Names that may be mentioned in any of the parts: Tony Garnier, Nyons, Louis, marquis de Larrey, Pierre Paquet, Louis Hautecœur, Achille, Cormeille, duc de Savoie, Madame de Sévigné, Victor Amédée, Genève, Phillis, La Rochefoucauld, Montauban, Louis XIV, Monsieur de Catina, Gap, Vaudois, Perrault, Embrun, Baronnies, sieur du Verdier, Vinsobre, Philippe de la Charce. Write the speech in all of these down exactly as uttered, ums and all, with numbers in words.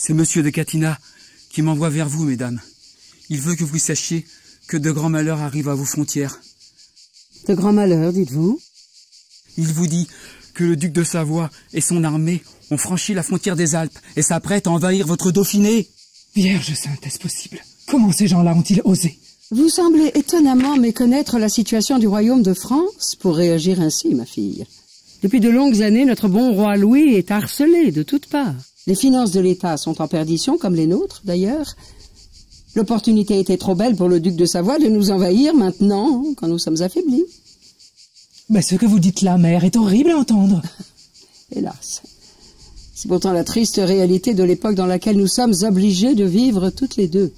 C'est Monsieur de Catina qui m'envoie vers vous, mesdames. Il veut que vous sachiez que de grands malheurs arrivent à vos frontières. De grands malheurs, dites-vous? Il vous dit que le duc de Savoie et son armée ont franchi la frontière des Alpes et s'apprêtent à envahir votre Dauphiné. Vierge sainte, est-ce possible? Comment ces gens-là ont-ils osé? Vous semblez étonnamment méconnaître la situation du royaume de France pour réagir ainsi, ma fille. Depuis de longues années, notre bon roi Louis est harcelé de toutes parts. Les finances de l'État sont en perdition, comme les nôtres, d'ailleurs. L'opportunité était trop belle pour le duc de Savoie de nous envahir maintenant, quand nous sommes affaiblis. Mais ce que vous dites là, mère, est horrible à entendre. Hélas. C'est pourtant la triste réalité de l'époque dans laquelle nous sommes obligés de vivre toutes les deux,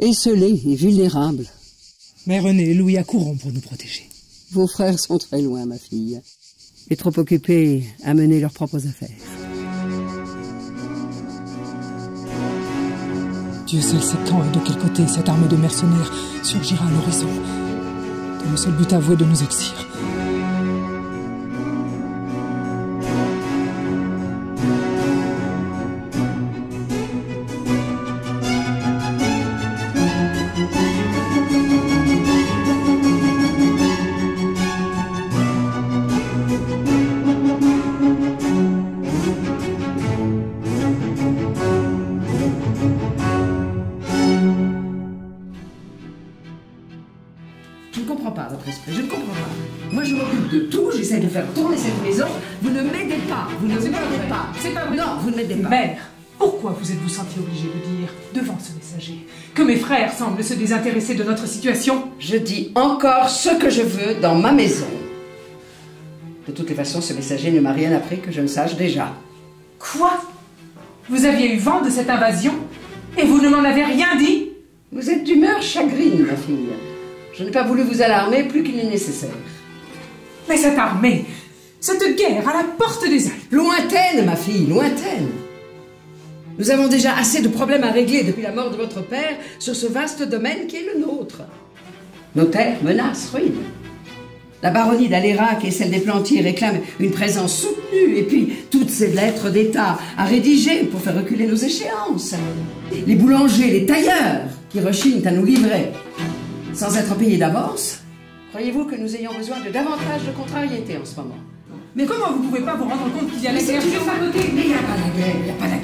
esseulés et vulnérables. Mais René et Louis accourront pour nous protéger. Vos frères sont très loin, ma fille. Et trop occupés à mener leurs propres affaires. Dieu seul sait quand et de quel côté cette armée de mercenaires surgira à l'horizon, dans le seul but avoué de nous exir. Mère, pourquoi vous êtes-vous sentie obligée de dire, devant ce messager, que mes frères semblent se désintéresser de notre situation? Je dis encore ce que je veux dans ma maison. De toutes les façons, ce messager ne m'a rien appris que je ne sache déjà. Quoi? Vous aviez eu vent de cette invasion et vous ne m'en avez rien dit? Vous êtes d'humeur chagrine, ma fille. Je n'ai pas voulu vous alarmer plus qu'il n'est nécessaire. Mais cette armée, cette guerre à la porte des Alpes. Lointaine, ma fille, lointaine. Nous avons déjà assez de problèmes à régler depuis la mort de votre père sur ce vaste domaine qui est le nôtre. Nos terres menacent, ruines. La baronnie d'Alérac et celle des Plantiers réclament une présence soutenue et puis toutes ces lettres d'État à rédiger pour faire reculer nos échéances. Les boulangers, les tailleurs qui rechignent à nous livrer sans être payés d'avance. Croyez-vous que nous ayons besoin de davantage de contrariété en ce moment? Mais comment vous ne pouvez pas vous rendre compte qu'il y a la guerre sur sa côté? Mais il n'y a pas la guerre, il n'y a pas la guerre.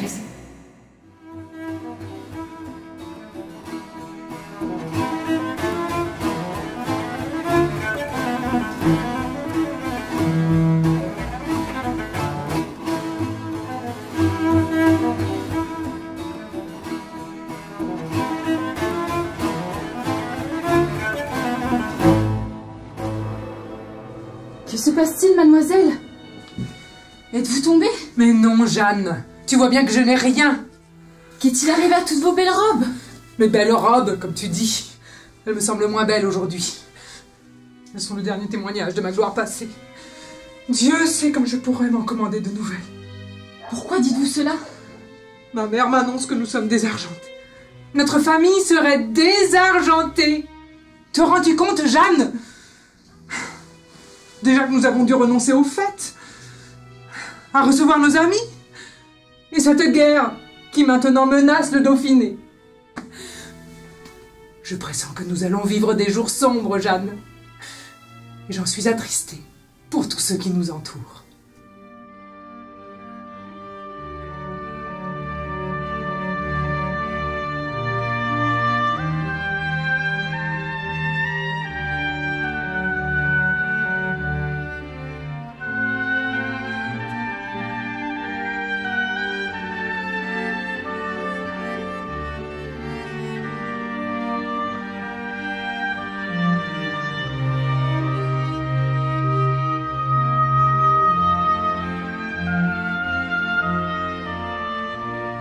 Que se passe-t-il, mademoiselle? Êtes-vous tombée? Mais non, Jeanne. Tu vois bien que je n'ai rien. Qu'est-il arrivé à toutes vos belles robes? Mes belles robes, comme tu dis. Elles me semblent moins belles aujourd'hui. Elles sont le dernier témoignage de ma gloire passée. Dieu sait comme je pourrais m'en commander de nouvelles. Pourquoi dites-vous cela? Ma mère m'annonce que nous sommes désargentés. Notre famille serait désargentée. Te rends-tu compte, Jeanne? Déjà que nous avons dû renoncer aux fêtes, à recevoir nos amis, et cette guerre qui maintenant menace le Dauphiné. Je pressens que nous allons vivre des jours sombres, Jeanne, et j'en suis attristée pour tous ceux qui nous entourent.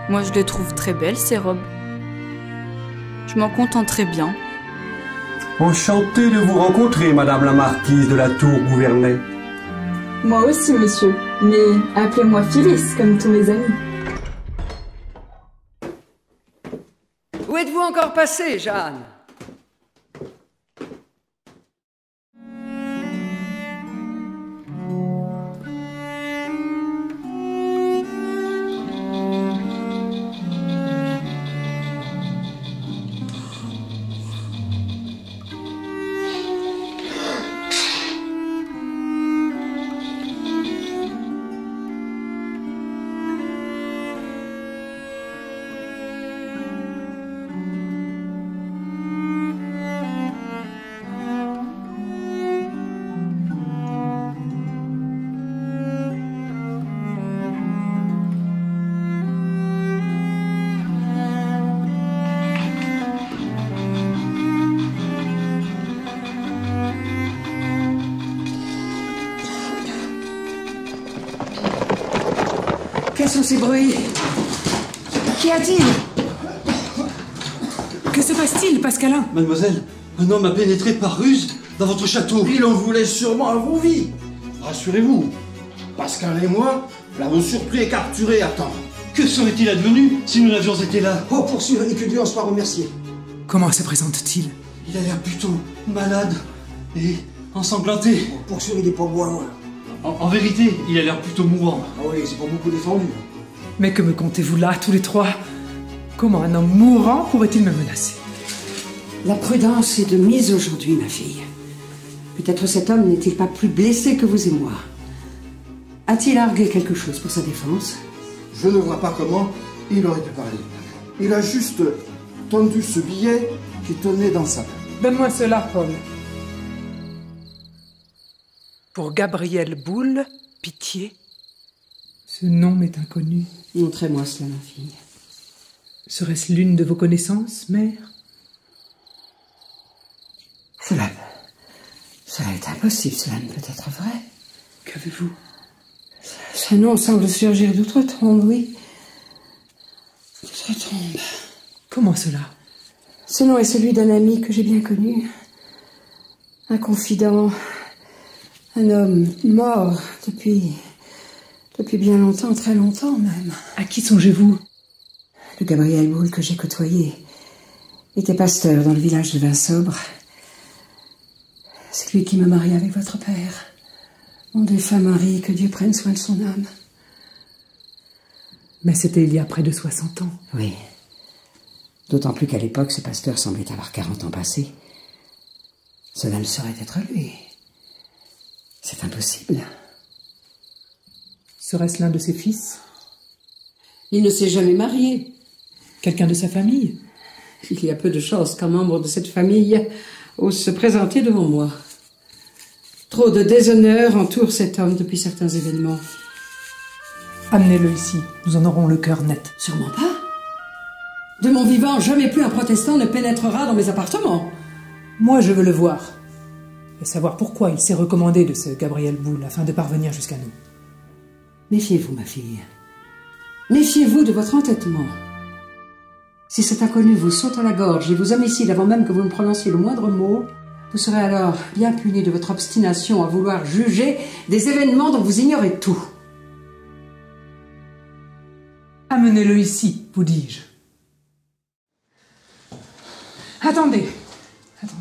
Moi, je les trouve très belles, ces robes. Je m'en contenterai bien. Enchanté de vous rencontrer, Madame la Marquise de la Tour Gouvernay. Moi aussi, monsieur. Mais appelez-moi Phillis, comme tous mes amis. Où êtes-vous encore passée, Jeanne? Quels sont ces bruits? Qu'y a-t-il? Que se passe-t-il, Pascalin? Mademoiselle, un homme a pénétré par ruse dans votre château. Il en voulait sûrement à vos vies. Rassurez-vous, Pascalin et moi l'avons surpris et capturé à temps. Que serait-il advenu si nous n'avions été là? Oh, poursuivre et que Dieu en soit remercié. Comment se présente-t-il? Il a l'air plutôt malade et ensanglanté. Oh, poursuivre, il est pas beau à voir. En, en vérité, il a l'air plutôt mourant. Ah oui, c'est pas beaucoup défendu. Mais que me comptez-vous là, tous les trois? Comment un homme mourant pourrait-il me menacer? La prudence est de mise aujourd'hui, ma fille. Peut-être cet homme n'est-il pas plus blessé que vous et moi? A-t-il argué quelque chose pour sa défense? Je ne vois pas comment il aurait pu parler. Il a juste tendu ce billet qui tenait dans sa main. Donne-moi cela, Paul. Pour Gabriel Boule, pitié. Ce nom m'est inconnu. Montrez-moi cela, ma fille. Serait-ce l'une de vos connaissances, mère? Cela... cela est impossible, cela ne peut être vrai. Qu'avez-vous? Ce nom semble surgir d'outre tombe, oui. D'outre tombe. Comment cela? Ce nom est celui d'un ami que j'ai bien connu. Un confident... un homme mort depuis... depuis bien longtemps, très longtemps même. À qui songez-vous? Le Gabriel Boule que j'ai côtoyé était pasteur dans le village de Vinsobre. C'est lui qui m'a marié avec votre père. Mon défunt mari, que Dieu prenne soin de son âme. Mais c'était il y a près de soixante ans. Oui. D'autant plus qu'à l'époque, ce pasteur semblait avoir quarante ans passés. Cela ne saurait être lui. C'est impossible. Serait-ce l'un de ses fils? Il ne s'est jamais marié. Quelqu'un de sa famille? Il y a peu de chances qu'un membre de cette famille ose se présenter devant moi. Trop de déshonneur entoure cet homme depuis certains événements. Amenez-le ici, nous en aurons le cœur net. Sûrement pas. De mon vivant, jamais plus un protestant ne pénétrera dans mes appartements. Moi, je veux le voir. Et savoir pourquoi il s'est recommandé de ce Gabriel Boule afin de parvenir jusqu'à nous. Méfiez-vous, ma fille. Méfiez-vous de votre entêtement. Si cet inconnu vous saute à la gorge et vous homicide avant même que vous ne prononciez le moindre mot, vous serez alors bien puni de votre obstination à vouloir juger des événements dont vous ignorez tout. Amenez-le ici, vous dis-je. Attendez, attendez.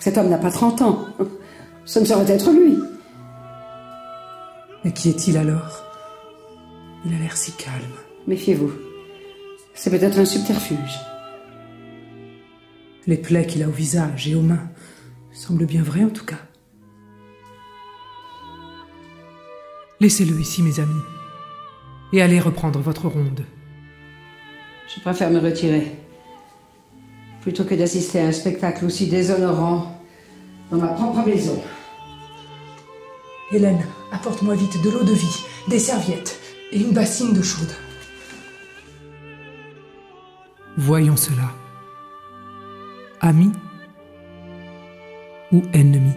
Cet homme n'a pas trente ans. Ce ne saurait être lui. Mais qui est-il alors? Il a l'air si calme. Méfiez-vous. C'est peut-être un subterfuge. Les plaies qu'il a au visage et aux mains semblent bien vraies en tout cas. Laissez-le ici, mes amis, et allez reprendre votre ronde. Je préfère me retirer, plutôt que d'assister à un spectacle aussi déshonorant dans ma propre maison. Hélène, apporte-moi vite de l'eau de vie, des serviettes et une bassine d'eau chaude. Voyons cela. Ami ou ennemi?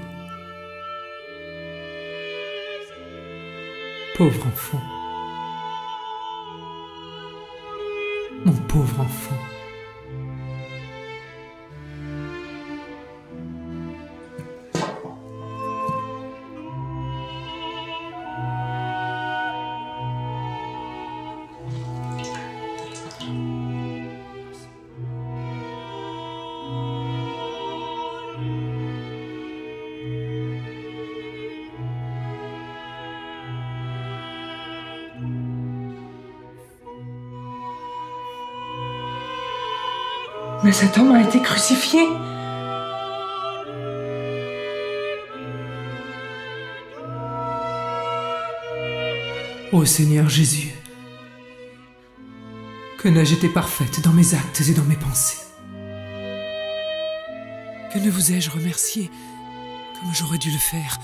Pauvre enfant. Mon pauvre enfant. Mais cet homme a été crucifié. Ô Seigneur Jésus, que n'ai-je été parfaite dans mes actes et dans mes pensées? Que ne vous ai-je remercié, comme j'aurais dû le faire,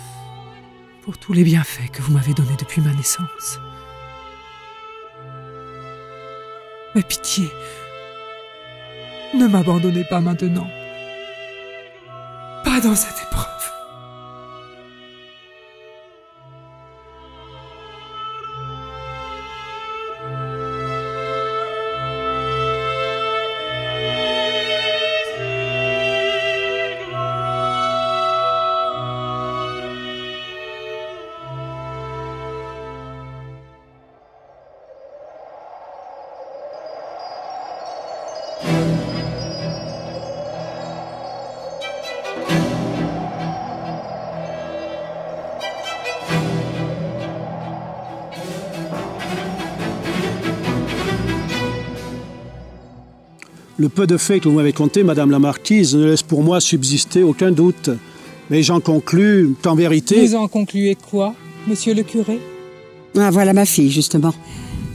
pour tous les bienfaits que vous m'avez donnés depuis ma naissance? Mais pitié, ne m'abandonnez pas maintenant. Pas dans cette épreuve. Le peu de faits que vous m'avez contés, Madame la Marquise, ne laisse pour moi subsister aucun doute. Mais j'en conclus qu'en vérité... Vous en concluez quoi, Monsieur le curé? Ah, voilà ma fille, justement.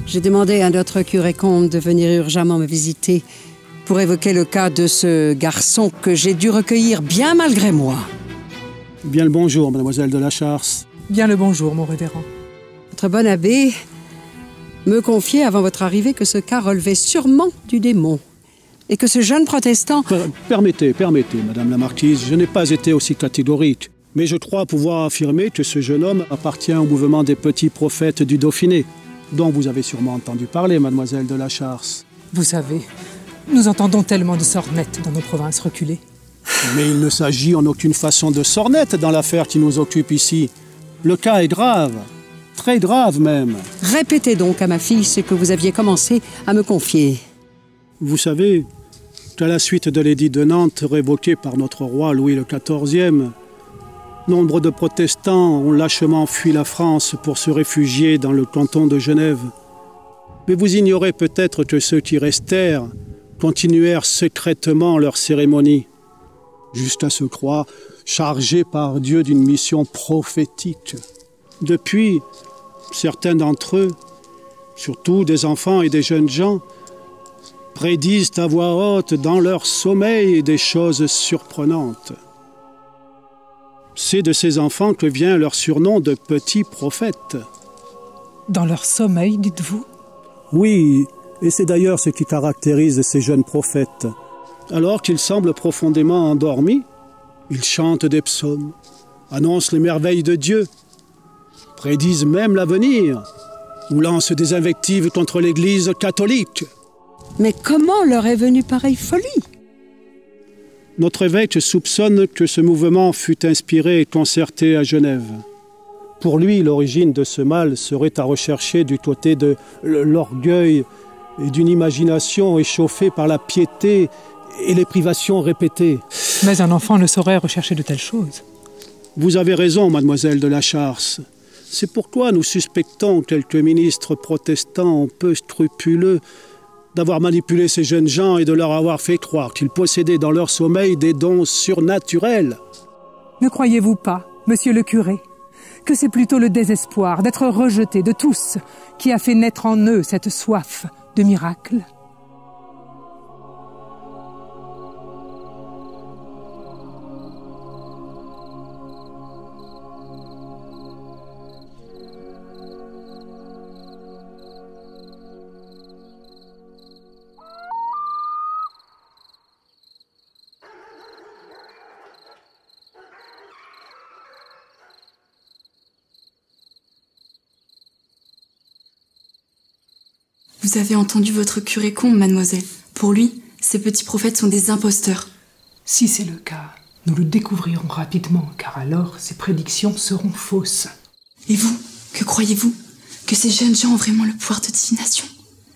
J'ai demandé à notre curé-comte de venir urgemment me visiter pour évoquer le cas de ce garçon que j'ai dû recueillir bien malgré moi. Bien le bonjour, Mademoiselle de la Charce. Bien le bonjour, mon révérend. Votre bon abbé me confiait avant votre arrivée que ce cas relevait sûrement du démon. Et que ce jeune protestant... Permettez, permettez, Madame la Marquise, je n'ai pas été aussi catégorique. Mais je crois pouvoir affirmer que ce jeune homme appartient au mouvement des petits prophètes du Dauphiné, dont vous avez sûrement entendu parler, Mademoiselle de la Charce. Vous savez, nous entendons tellement de sornettes dans nos provinces reculées. Mais il ne s'agit en aucune façon de sornettes dans l'affaire qui nous occupe ici. Le cas est grave, très grave même. Répétez donc à ma fille ce que vous aviez commencé à me confier. Vous savez qu'à la suite de l'édit de Nantes révoqué par notre roi Louis quatorze, nombre de protestants ont lâchement fui la France pour se réfugier dans le canton de Genève. Mais vous ignorez peut-être que ceux qui restèrent continuèrent secrètement leur cérémonie, jusqu'à se croire chargés par Dieu d'une mission prophétique. Depuis, certains d'entre eux, surtout des enfants et des jeunes gens, prédisent à voix haute dans leur sommeil des choses surprenantes. C'est de ces enfants que vient leur surnom de petits prophètes. Dans leur sommeil, dites-vous? Oui, et c'est d'ailleurs ce qui caractérise ces jeunes prophètes. Alors qu'ils semblent profondément endormis, ils chantent des psaumes, annoncent les merveilles de Dieu, prédisent même l'avenir, ou lancent des invectives contre l'Église catholique. Mais comment leur est venue pareille folie? Notre évêque soupçonne que ce mouvement fut inspiré et concerté à Genève. Pour lui, l'origine de ce mal serait à rechercher du côté de l'orgueil et d'une imagination échauffée par la piété et les privations répétées. Mais un enfant ne saurait rechercher de telles choses. Vous avez raison, mademoiselle de la Charce. C'est pourquoi nous suspectons quelques ministres protestants un peu scrupuleux d'avoir manipulé ces jeunes gens et de leur avoir fait croire qu'ils possédaient dans leur sommeil des dons surnaturels. Ne croyez-vous pas, monsieur le curé, que c'est plutôt le désespoir d'être rejeté de tous qui a fait naître en eux cette soif de miracles? Vous avez entendu votre curé combe, mademoiselle. Pour lui, ces petits prophètes sont des imposteurs. Si c'est le cas, nous le découvrirons rapidement, car alors ces prédictions seront fausses. Et vous, que croyez-vous? Que ces jeunes gens ont vraiment le pouvoir de divination?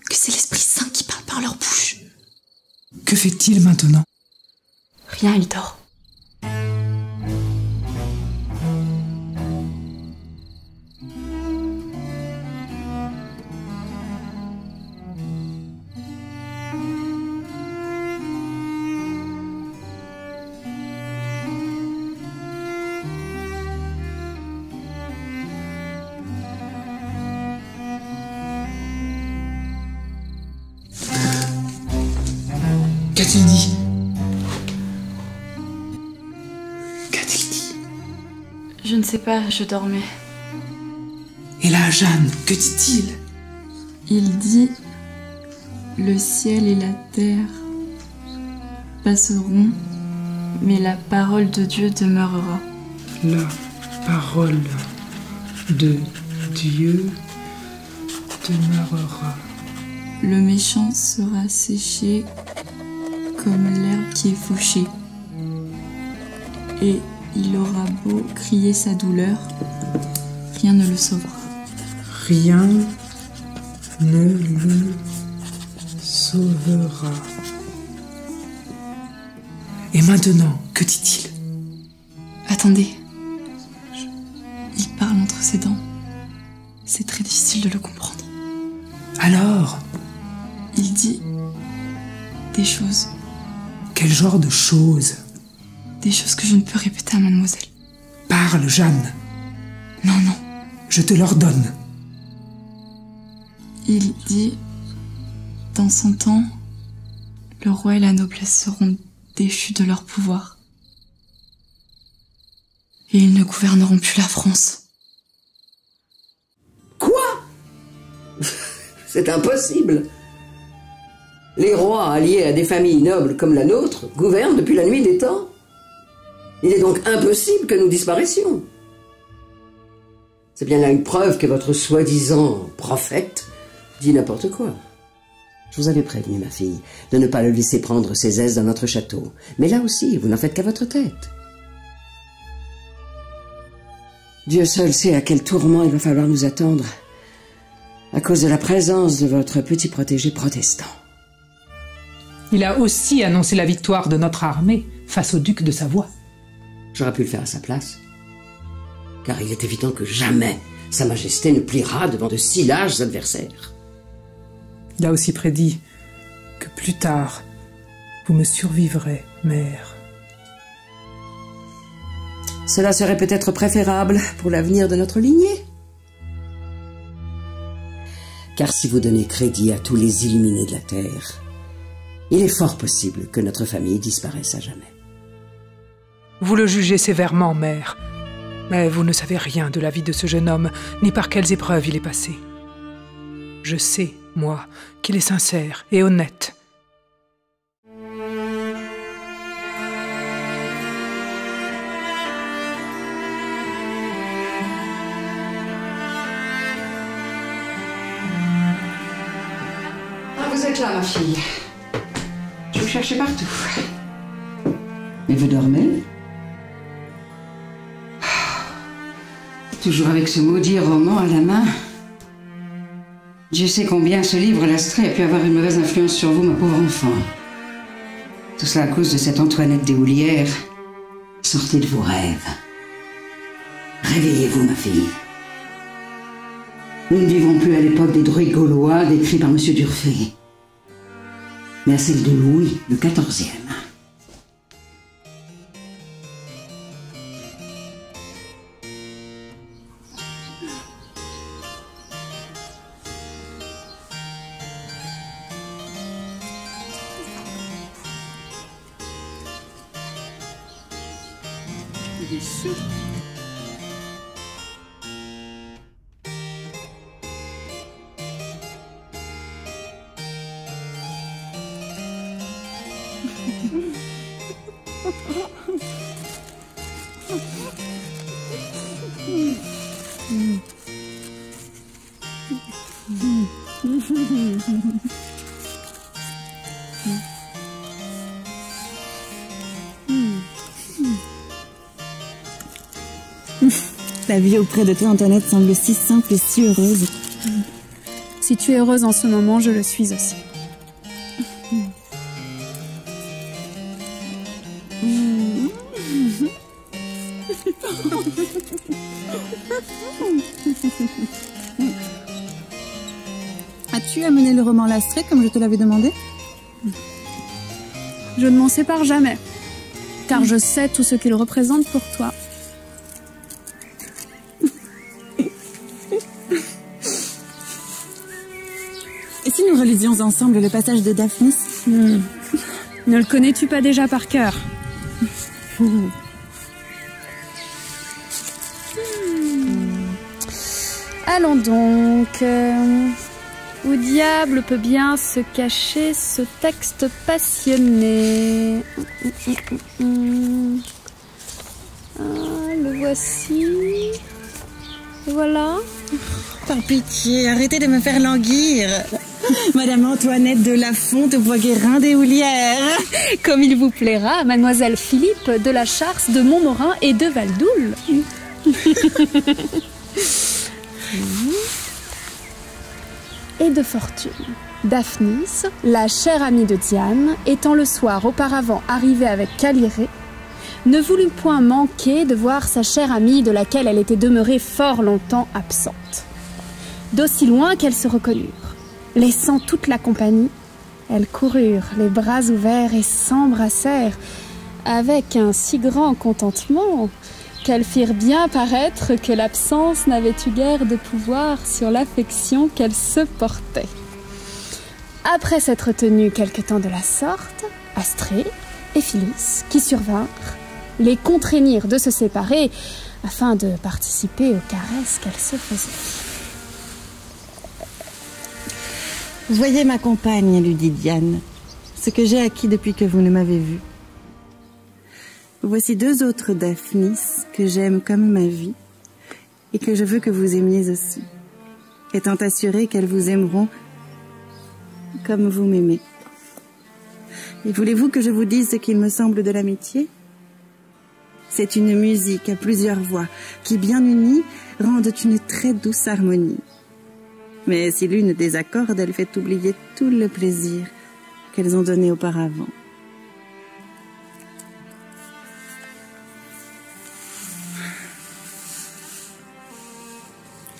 Que c'est l'Esprit Saint qui parle par leur bouche? Que fait-il maintenant? Rien, il dort. Qu'a-t-il dit? Qu'a-t-il dit? Je ne sais pas, je dormais. Et là, Jeanne, que dit-il? Il dit... Le ciel et la terre passeront, mais la parole de Dieu demeurera. La parole de Dieu demeurera. Le méchant sera séché comme l'herbe qui est fauchée. Et il aura beau crier sa douleur, rien ne le sauvera. Rien ne le sauvera. Et maintenant, que dit-il? Attendez. Il parle entre ses dents. C'est très difficile de le comprendre. Alors? Il dit des choses. Quel genre de choses? Des choses que je ne peux répéter à mademoiselle. Parle, Jeanne. Non, non. Je te l'ordonne. Il dit, dans son temps, le roi et la noblesse seront déchus de leur pouvoir. Et ils ne gouverneront plus la France. Quoi? C'est impossible. Les rois alliés à des familles nobles comme la nôtre gouvernent depuis la nuit des temps. Il est donc impossible que nous disparaissions. C'est bien là une preuve que votre soi-disant prophète dit n'importe quoi. Je vous avais prévenu, ma fille, de ne pas le laisser prendre ses aises dans notre château. Mais là aussi, vous n'en faites qu'à votre tête. Dieu seul sait à quel tourment il va falloir nous attendre à cause de la présence de votre petit protégé protestant. Il a aussi annoncé la victoire de notre armée face au duc de Savoie. J'aurais pu le faire à sa place, car il est évident que jamais Sa Majesté ne pliera devant de si lâches adversaires. Il a aussi prédit que plus tard, vous me survivrez, mère. Cela serait peut-être préférable pour l'avenir de notre lignée. Car si vous donnez crédit à tous les illuminés de la terre, il est fort possible que notre famille disparaisse à jamais. Vous le jugez sévèrement, mère. Mais vous ne savez rien de la vie de ce jeune homme, ni par quelles épreuves il est passé. Je sais, moi, qu'il est sincère et honnête. Ah, vous êtes là, ma fille. Je vous cherchais partout. Mais vous dormez? Toujours avec ce maudit roman à la main. Dieu sait combien ce livre lastré a pu avoir une mauvaise influence sur vous, ma pauvre enfant. Tout cela à cause de cette Antoinette Deshoulières. Sortez de vos rêves. Réveillez-vous, ma fille. Nous ne vivons plus à l'époque des druides gaulois décrits par Monsieur Durfé, mais à celle de Louis, le quatorzième. La vie auprès de toi, Antoinette, semble si simple et si heureuse. Si tu es heureuse en ce moment, je le suis aussi. As-tu amené le roman lastré comme je te l'avais demandé? Je ne m'en sépare jamais, car je sais tout ce qu'il représente pour toi. Nous relisions ensemble le passage de Daphnis. Mmh. Ne le connais-tu pas déjà par cœur? Mmh. Allons donc. Euh, où diable peut bien se cacher ce texte passionné? Mmh, mmh, mmh. Ah, le voici. Voilà. Par pitié, arrêtez de me faire languir. Madame Antoinette de la Fonte Bois-Guérin Deshoulières. Comme il vous plaira, mademoiselle Philippe de la Charce, de Montmorin et de Valdoul. Et de fortune. Daphnis, la chère amie de Diane, étant le soir auparavant arrivée avec Caliré, ne voulut point manquer de voir sa chère amie de laquelle elle était demeurée fort longtemps absente. D'aussi loin qu'elles se reconnurent. Laissant toute la compagnie, elles coururent, les bras ouverts, et s'embrassèrent avec un si grand contentement qu'elles firent bien paraître que l'absence n'avait eu guère de pouvoir sur l'affection qu'elles se portaient. Après s'être tenues quelque temps de la sorte, Astrée et Phillis, qui survinrent, les contraignirent de se séparer afin de participer aux caresses qu'elles se faisaient. « Voyez ma compagne, lui dit Diane, ce que j'ai acquis depuis que vous ne m'avez vue. Voici deux autres Daphnis que j'aime comme ma vie et que je veux que vous aimiez aussi, étant assurée qu'elles vous aimeront comme vous m'aimez. Et voulez-vous que je vous dise ce qu'il me semble de l'amitié? C'est une musique à plusieurs voix qui, bien unies, rendent une très douce harmonie. Mais si l'une désaccorde, elle fait oublier tout le plaisir qu'elles ont donné auparavant.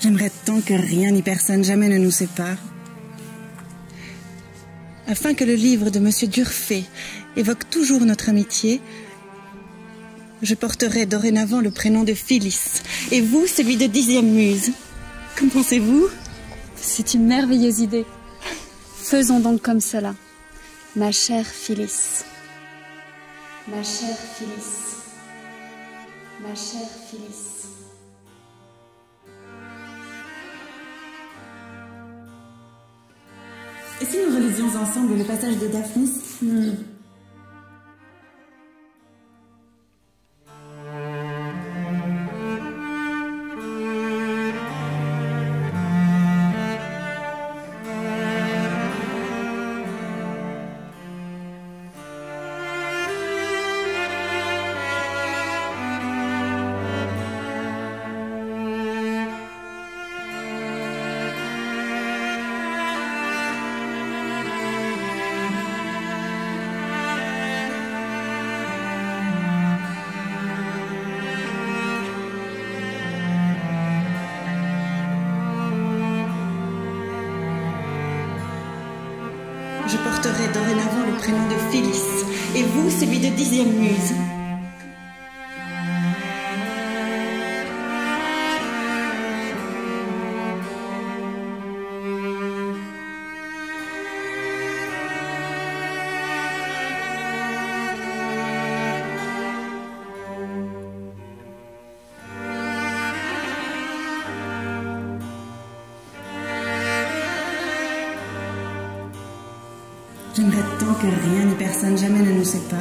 J'aimerais tant que rien ni personne jamais ne nous sépare. Afin que le livre de Monsieur Durfé évoque toujours notre amitié, je porterai dorénavant le prénom de Phyllis et vous celui de dixième muse. Qu'en pensez-vous ? C'est une merveilleuse idée. Faisons donc comme cela. Ma chère Phyllis. Ma chère Phyllis. Ma chère Phyllis. Et si nous relisions ensemble le passage de Daphnis? hmm. Je porterai dorénavant le prénom de Phillis, et vous celui de dixième muse. J'aimerais tant que rien ni personne jamais ne nous sépare.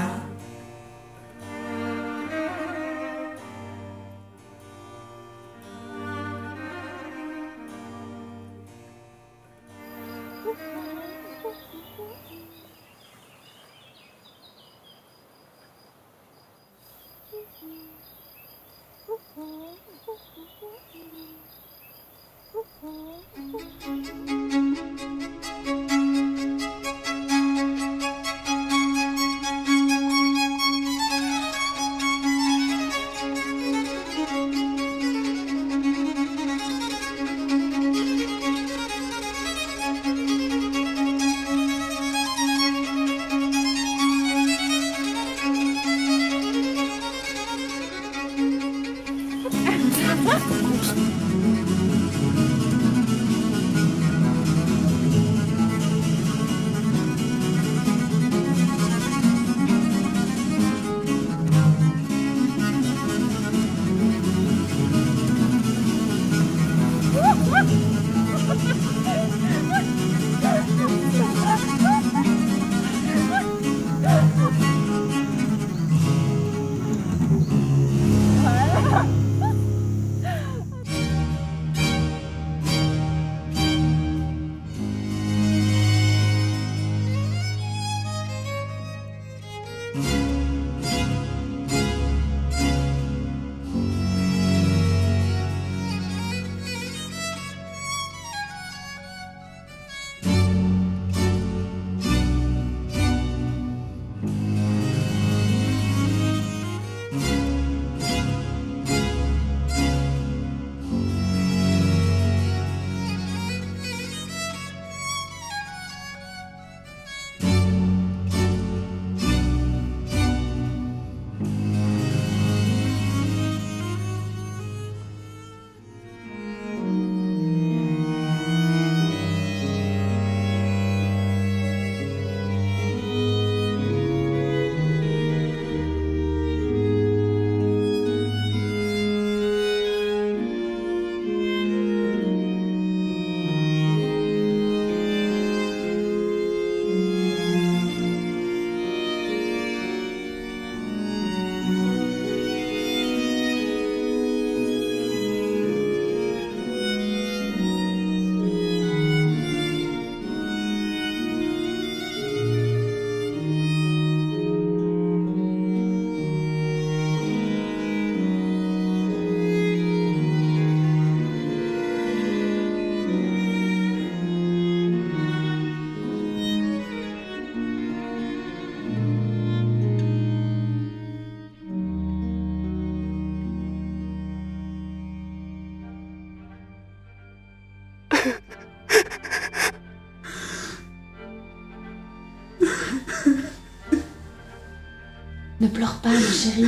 Ne pleure pas, ma chérie.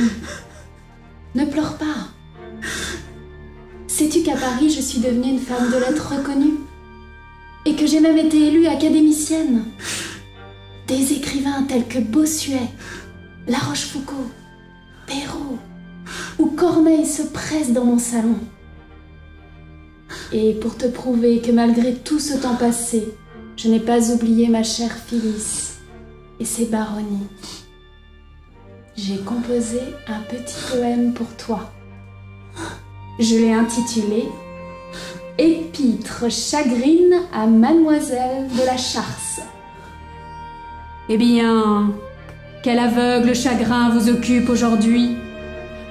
Ne pleure pas. Sais-tu qu'à Paris, je suis devenue une femme de lettres reconnue et que j'ai même été élue académicienne. Des écrivains tels que Bossuet, La Rochefoucauld, Perrault ou Cormeille se pressent dans mon salon. Et pour te prouver que malgré tout ce temps passé, je n'ai pas oublié ma chère Phillis et ses baronnies. J'ai composé un petit poème pour toi. Je l'ai intitulé « Épître chagrine à Mademoiselle de la Charce ». Eh bien, quel aveugle chagrin vous occupe aujourd'hui?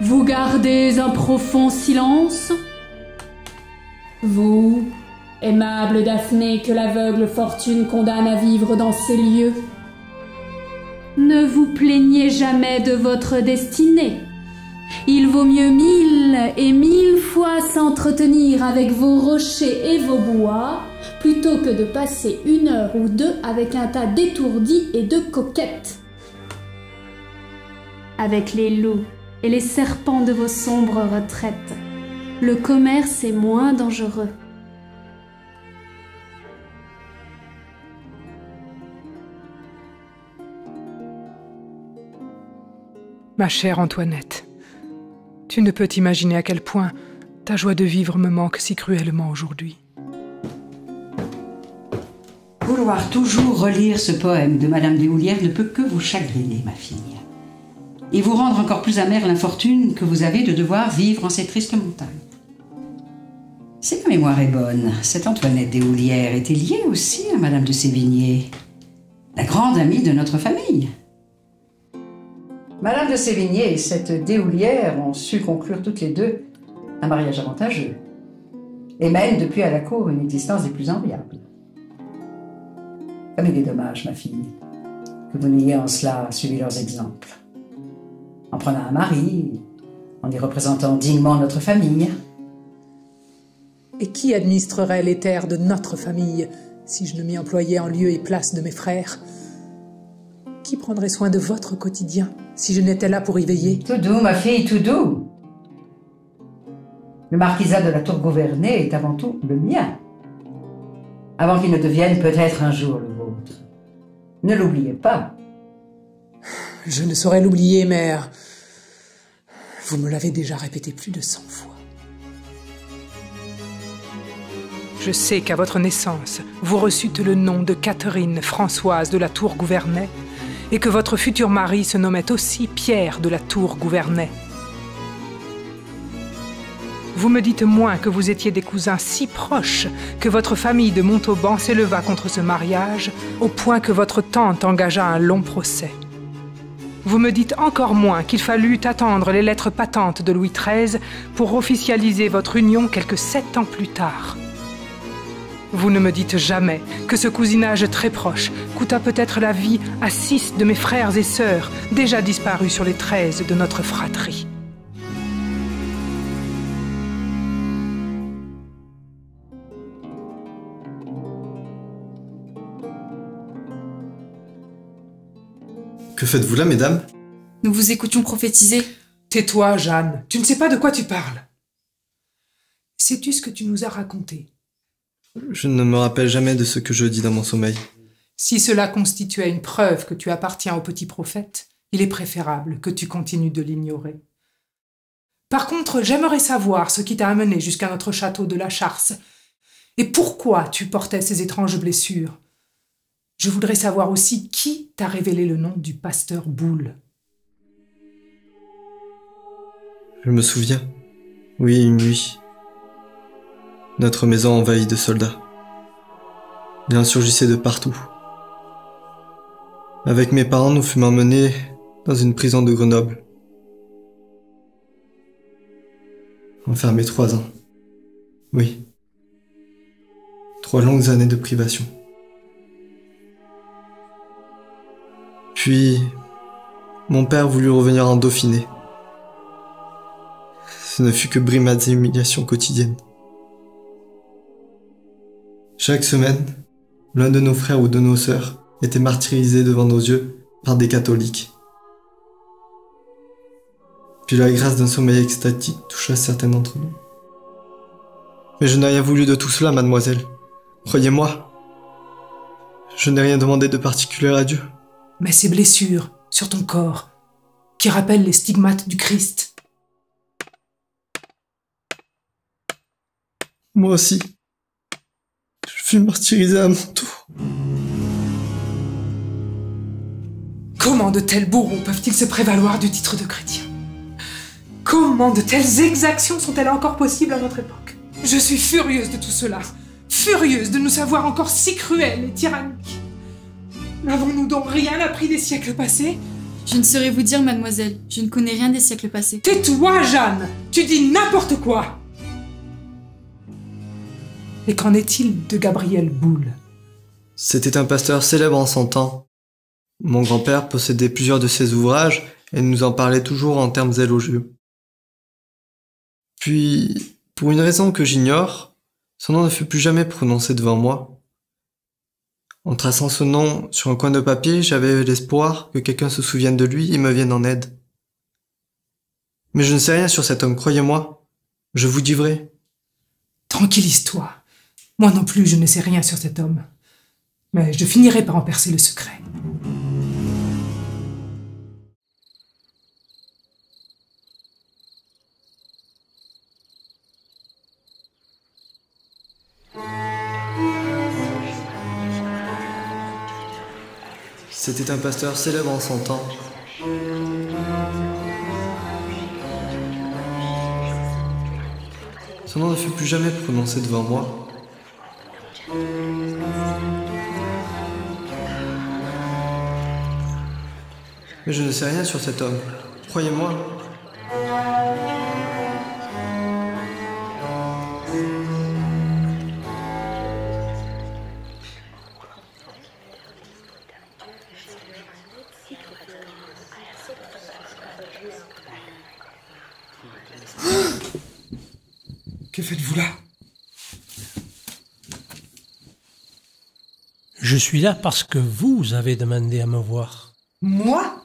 Vous gardez un profond silence? Vous, aimable Daphné que l'aveugle fortune condamne à vivre dans ces lieux, ne vous plaignez jamais de votre destinée. Il vaut mieux mille et mille fois s'entretenir avec vos rochers et vos bois plutôt que de passer une heure ou deux avec un tas d'étourdis et de coquettes. Avec les loups et les serpents de vos sombres retraites, le commerce est moins dangereux. Ma chère Antoinette, tu ne peux t'imaginer à quel point ta joie de vivre me manque si cruellement aujourd'hui. Vouloir toujours relire ce poème de Madame Deshoulières ne peut que vous chagriner, ma fille, et vous rendre encore plus amère l'infortune que vous avez de devoir vivre en ces tristes montagnes. Si ma mémoire est bonne, cette Antoinette Deshoulières était liée aussi à Madame de Sévigné, la grande amie de notre famille. Madame de Sévigné et cette Deshoulières ont su conclure toutes les deux un mariage avantageux et mènent depuis à la cour une existence des plus enviables. Comme il est dommage, ma fille, que vous n'ayez en cela suivi leurs exemples. En prenant un mari, en y représentant dignement notre famille. Et qui administrerait les terres de notre famille si je ne m'y employais en lieu et place de mes frères ? Qui prendrait soin de votre quotidien si je n'étais là pour y veiller ? Tout doux, ma fille, tout doux. Le marquisat de la Tour Gouvernay est avant tout le mien, avant qu'il ne devienne peut-être un jour le vôtre. Ne l'oubliez pas. Je ne saurais l'oublier, mère. Vous me l'avez déjà répété plus de cent fois. Je sais qu'à votre naissance, vous reçûtes le nom de Catherine Françoise de la Tour Gouvernay et que votre futur mari se nommait aussi Pierre de la Tour Gouvernay. Vous me dites moins que vous étiez des cousins si proches que votre famille de Montauban s'éleva contre ce mariage au point que votre tante engagea un long procès. Vous me dites encore moins qu'il fallut attendre les lettres patentes de Louis treize pour officialiser votre union quelques sept ans plus tard. Vous ne me dites jamais que ce cousinage très proche coûta peut-être la vie à six de mes frères et sœurs, déjà disparus sur les treize de notre fratrie. Que faites-vous là, mesdames? Nous vous écoutions prophétiser. Tais-toi, Jeanne. Tu ne sais pas de quoi tu parles. Sais-tu ce que tu nous as raconté? Je ne me rappelle jamais de ce que je dis dans mon sommeil. Si cela constituait une preuve que tu appartiens aux petits prophètes, il est préférable que tu continues de l'ignorer. Par contre, j'aimerais savoir ce qui t'a amené jusqu'à notre château de la Charce et pourquoi tu portais ces étranges blessures. Je voudrais savoir aussi qui t'a révélé le nom du pasteur Boule. Je me souviens. Oui, une nuit. Notre maison envahie de soldats. Ils insurgissaient de partout. Avec mes parents, nous fûmes emmenés dans une prison de Grenoble. Enfermés trois ans. Oui. Trois longues années de privation. Puis, mon père voulut revenir en Dauphiné. Ce ne fut que brimades et humiliations quotidiennes. Chaque semaine, l'un de nos frères ou de nos sœurs était martyrisé devant nos yeux par des catholiques. Puis la grâce d'un sommeil extatique toucha certains d'entre nous. Mais je n'ai rien voulu de tout cela, mademoiselle. Croyez-moi, je n'ai rien demandé de particulier à Dieu. Mais ces blessures sur ton corps, qui rappellent les stigmates du Christ. Moi aussi. Je suis martyrisé à mon tour. Comment de tels bourreaux peuvent-ils se prévaloir du titre de chrétien? Comment de telles exactions sont-elles encore possibles à notre époque? Je suis furieuse de tout cela, furieuse de nous savoir encore si cruels et tyranniques. N'avons-nous donc rien appris des siècles passés? Je ne saurais vous dire, mademoiselle, je ne connais rien des siècles passés. Tais-toi, Jeanne! Tu dis n'importe quoi! Et qu'en est-il de Gabriel Boule? C'était un pasteur célèbre en son temps. Mon grand-père possédait plusieurs de ses ouvrages et nous en parlait toujours en termes élogieux. Puis, pour une raison que j'ignore, Son nom ne fut plus jamais prononcé devant moi. En traçant ce nom sur un coin de papier, j'avais l'espoir que quelqu'un se souvienne de lui et me vienne en aide. Mais je ne sais rien sur cet homme, croyez-moi. Je vous dis vrai. Tranquillise-toi. Moi non plus, je ne sais rien sur cet homme. Mais je finirai par en percer le secret. C'était un pasteur célèbre en son temps. Son nom ne fut plus jamais prononcé devant moi. Mais je ne sais rien sur cet homme, croyez-moi. Que faites-vous là? Je suis là parce que vous avez demandé à me voir. Moi?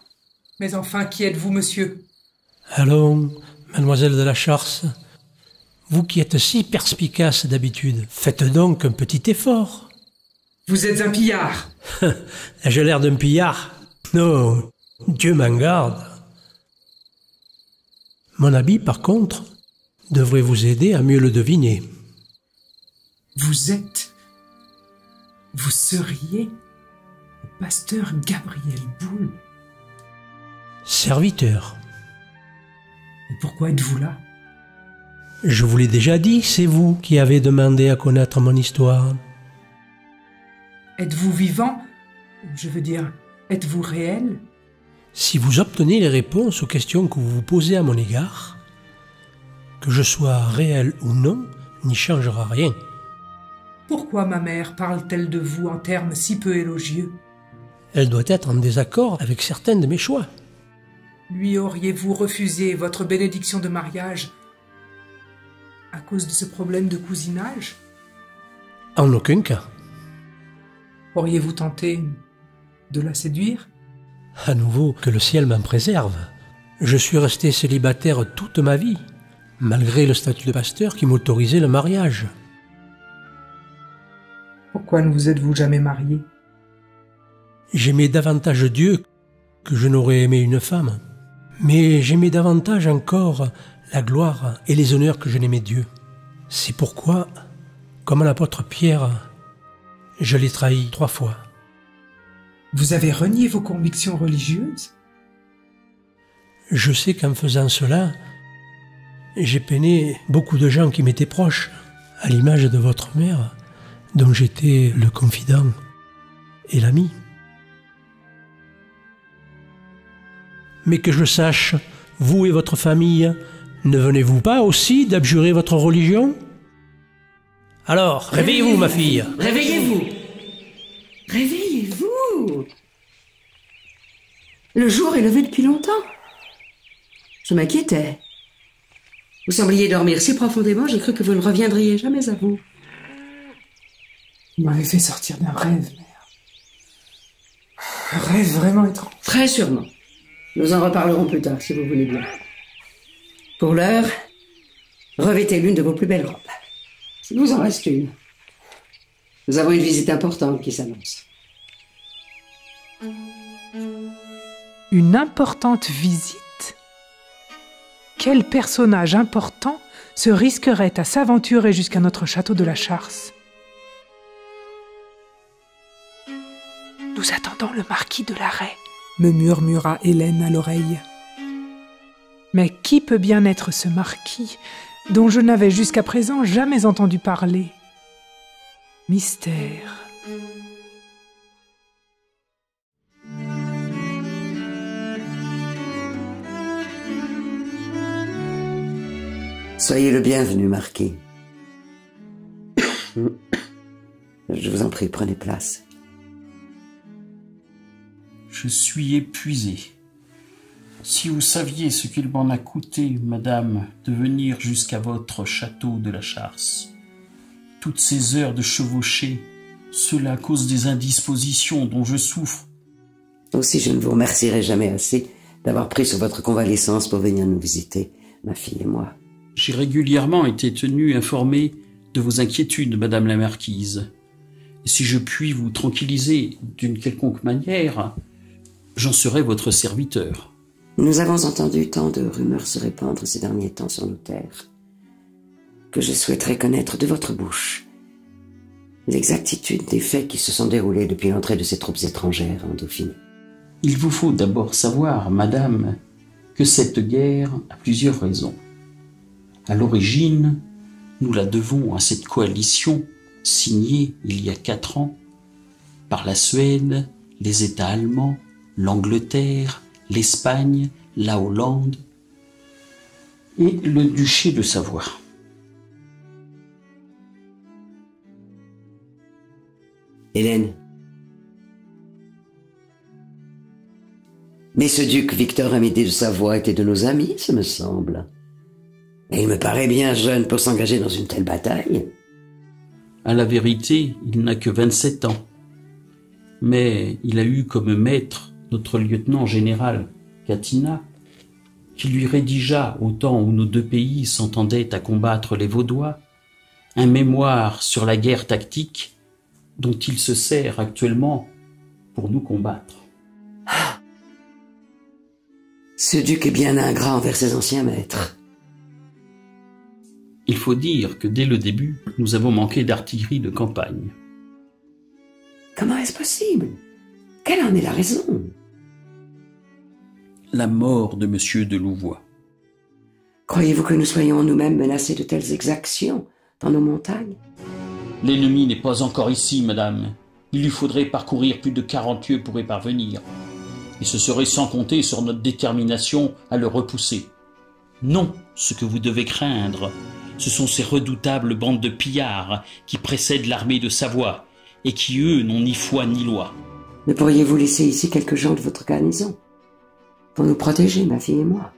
Mais enfin, qui êtes-vous, monsieur? Allons, mademoiselle de la Charce, vous qui êtes si perspicace d'habitude, faites donc un petit effort. Vous êtes un pillard. J'ai l'air d'un pillard? Non, Dieu m'en garde. Mon habit, par contre, devrait vous aider à mieux le deviner. Vous êtes... Vous seriez le pasteur Gabriel Boule? Serviteur. Et pourquoi êtes-vous là? Je vous l'ai déjà dit, c'est vous qui avez demandé à connaître mon histoire. Êtes-vous vivant? Je veux dire, êtes-vous réel? Si vous obtenez les réponses aux questions que vous vous posez à mon égard, que je sois réel ou non, n'y changera rien. Pourquoi ma mère parle-t-elle de vous en termes si peu élogieux? Elle doit être en désaccord avec certains de mes choix. Lui auriez-vous refusé votre bénédiction de mariage à cause de ce problème de cousinage? En aucun cas. Auriez-vous tenté de la séduire? À nouveau, que le ciel m'en préserve. Je suis resté célibataire toute ma vie, malgré le statut de pasteur qui m'autorisait le mariage. Pourquoi ne vous êtes-vous jamais marié? J'aimais davantage Dieu que je n'aurais aimé une femme, mais j'aimais davantage encore la gloire et les honneurs que je n'aimais Dieu. C'est pourquoi, comme l'apôtre Pierre, je l'ai trahi trois fois. Vous avez renié vos convictions religieuses? Je sais qu'en faisant cela, j'ai peiné beaucoup de gens qui m'étaient proches, à l'image de votre mère, dont j'étais le confident et l'ami. Mais que je sache, vous et votre famille, ne venez-vous pas aussi d'abjurer votre religion? Alors, réveillez-vous, ma fille! Réveillez-vous! Réveillez-vous! Le jour est levé depuis longtemps. Je m'inquiétais. Vous sembliez dormir si profondément, j'ai cru que vous ne reviendriez jamais à vous. Vous m'avez fait sortir d'un rêve, mère. Un rêve vraiment étrange. Très sûrement. Nous en reparlerons plus tard, si vous voulez bien. Pour l'heure, revêtez l'une de vos plus belles robes. S'il vous en reste une. Nous avons une visite importante qui s'annonce. Une importante visite? Quel personnage important se risquerait à s'aventurer jusqu'à notre château de la Charce? Nous attendons le marquis de Larrey, me murmura Hélène à l'oreille. Mais qui peut bien être ce marquis dont je n'avais jusqu'à présent jamais entendu parler? Mystère. Soyez le bienvenu, marquis. Je vous en prie, prenez place. Je suis épuisé. Si vous saviez ce qu'il m'en a coûté, madame, de venir jusqu'à votre château de la Charce, toutes ces heures de chevauchée, cela à cause des indispositions dont je souffre. Aussi, je ne vous remercierai jamais assez d'avoir pris sur votre convalescence pour venir nous visiter, ma fille et moi. J'ai régulièrement été tenu informé de vos inquiétudes, Madame la Marquise. Et si je puis vous tranquilliser d'une quelconque manière, j'en serai votre serviteur. Nous avons entendu tant de rumeurs se répandre ces derniers temps sur nos terres, que je souhaiterais connaître de votre bouche l'exactitude des faits qui se sont déroulés depuis l'entrée de ces troupes étrangères en Dauphiné. Il vous faut d'abord savoir, madame, que cette guerre a plusieurs raisons. À l'origine, nous la devons à cette coalition signée il y a quatre ans par la Suède, les États allemands, l'Angleterre, l'Espagne, la Hollande et le duché de Savoie. Hélène. Mais ce duc Victor Amédée de Savoie était de nos amis, ça me semble. Et il me paraît bien jeune pour s'engager dans une telle bataille. À la vérité, il n'a que vingt-sept ans. Mais il a eu comme maître notre lieutenant général Catina, qui lui rédigea, au temps où nos deux pays s'entendaient à combattre les Vaudois, un mémoire sur la guerre tactique dont il se sert actuellement pour nous combattre. Ah ! Ce duc est bien ingrat envers ses anciens maîtres. Il faut dire que dès le début, nous avons manqué d'artillerie de campagne. Comment est-ce possible ? Quelle en est la raison ? La mort de Monsieur de Louvois. Croyez-vous que nous soyons nous-mêmes menacés de telles exactions dans nos montagnes ? L'ennemi n'est pas encore ici, madame. Il lui faudrait parcourir plus de quarante lieues pour y parvenir. Et ce serait sans compter sur notre détermination à le repousser. Non, ce que vous devez craindre, ce sont ces redoutables bandes de pillards qui précèdent l'armée de Savoie et qui, eux, n'ont ni foi ni loi. Ne pourriez-vous laisser ici quelques gens de votre garnison pour nous protéger, ma fille et moi?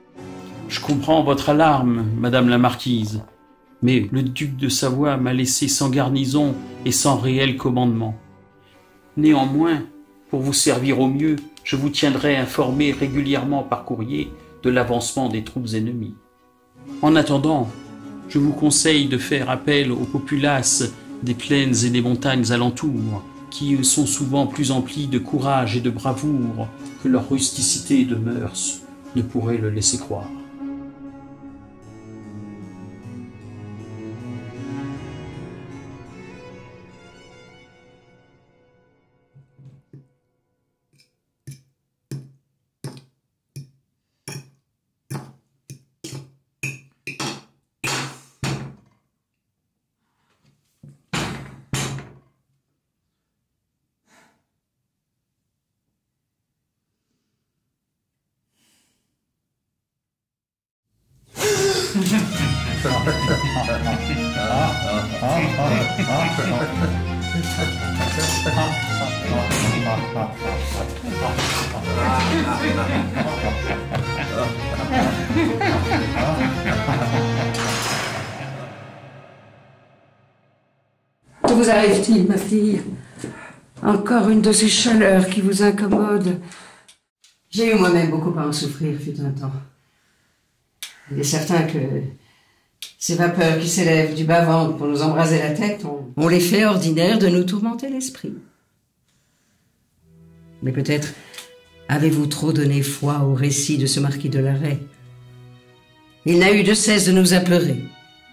Je comprends votre alarme, madame la marquise. Mais le duc de Savoie m'a laissé sans garnison et sans réel commandement. Néanmoins, pour vous servir au mieux, je vous tiendrai informé régulièrement par courrier de l'avancement des troupes ennemies. En attendant, je vous conseille de faire appel aux populaces des plaines et des montagnes alentour, qui sont souvent plus emplis de courage et de bravoure que leur rusticité de mœurs ne pourrait le laisser croire. Que vous arrive-t-il, ma fille? Encore une de ces chaleurs qui vous incommodent. J'ai eu moi-même beaucoup à en souffrir, fut un temps. Il est certain que ces vapeurs qui s'élèvent du bas-ventre pour nous embraser la tête ont on les fait ordinaire de nous tourmenter l'esprit. Mais peut-être avez-vous trop donné foi au récit de ce marquis de Larrey. Il n'a eu de cesse de nous apleurer,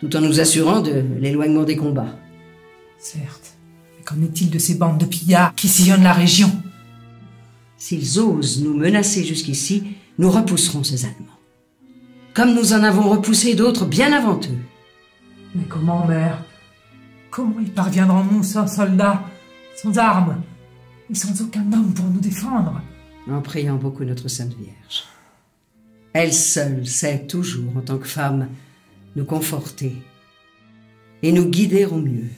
tout en nous assurant de l'éloignement des combats. Certes, mais qu'en est-il de ces bandes de pillards qui sillonnent la région? S'ils osent nous menacer jusqu'ici, nous repousserons ces Allemands, comme nous en avons repoussé d'autres bien avant eux. Mais comment, mère? Comment y parviendrons-nous sans soldats, sans armes, et sans aucun homme pour nous défendre? En priant beaucoup notre Sainte Vierge. Elle seule sait toujours, en tant que femme, nous conforter et nous guider au mieux.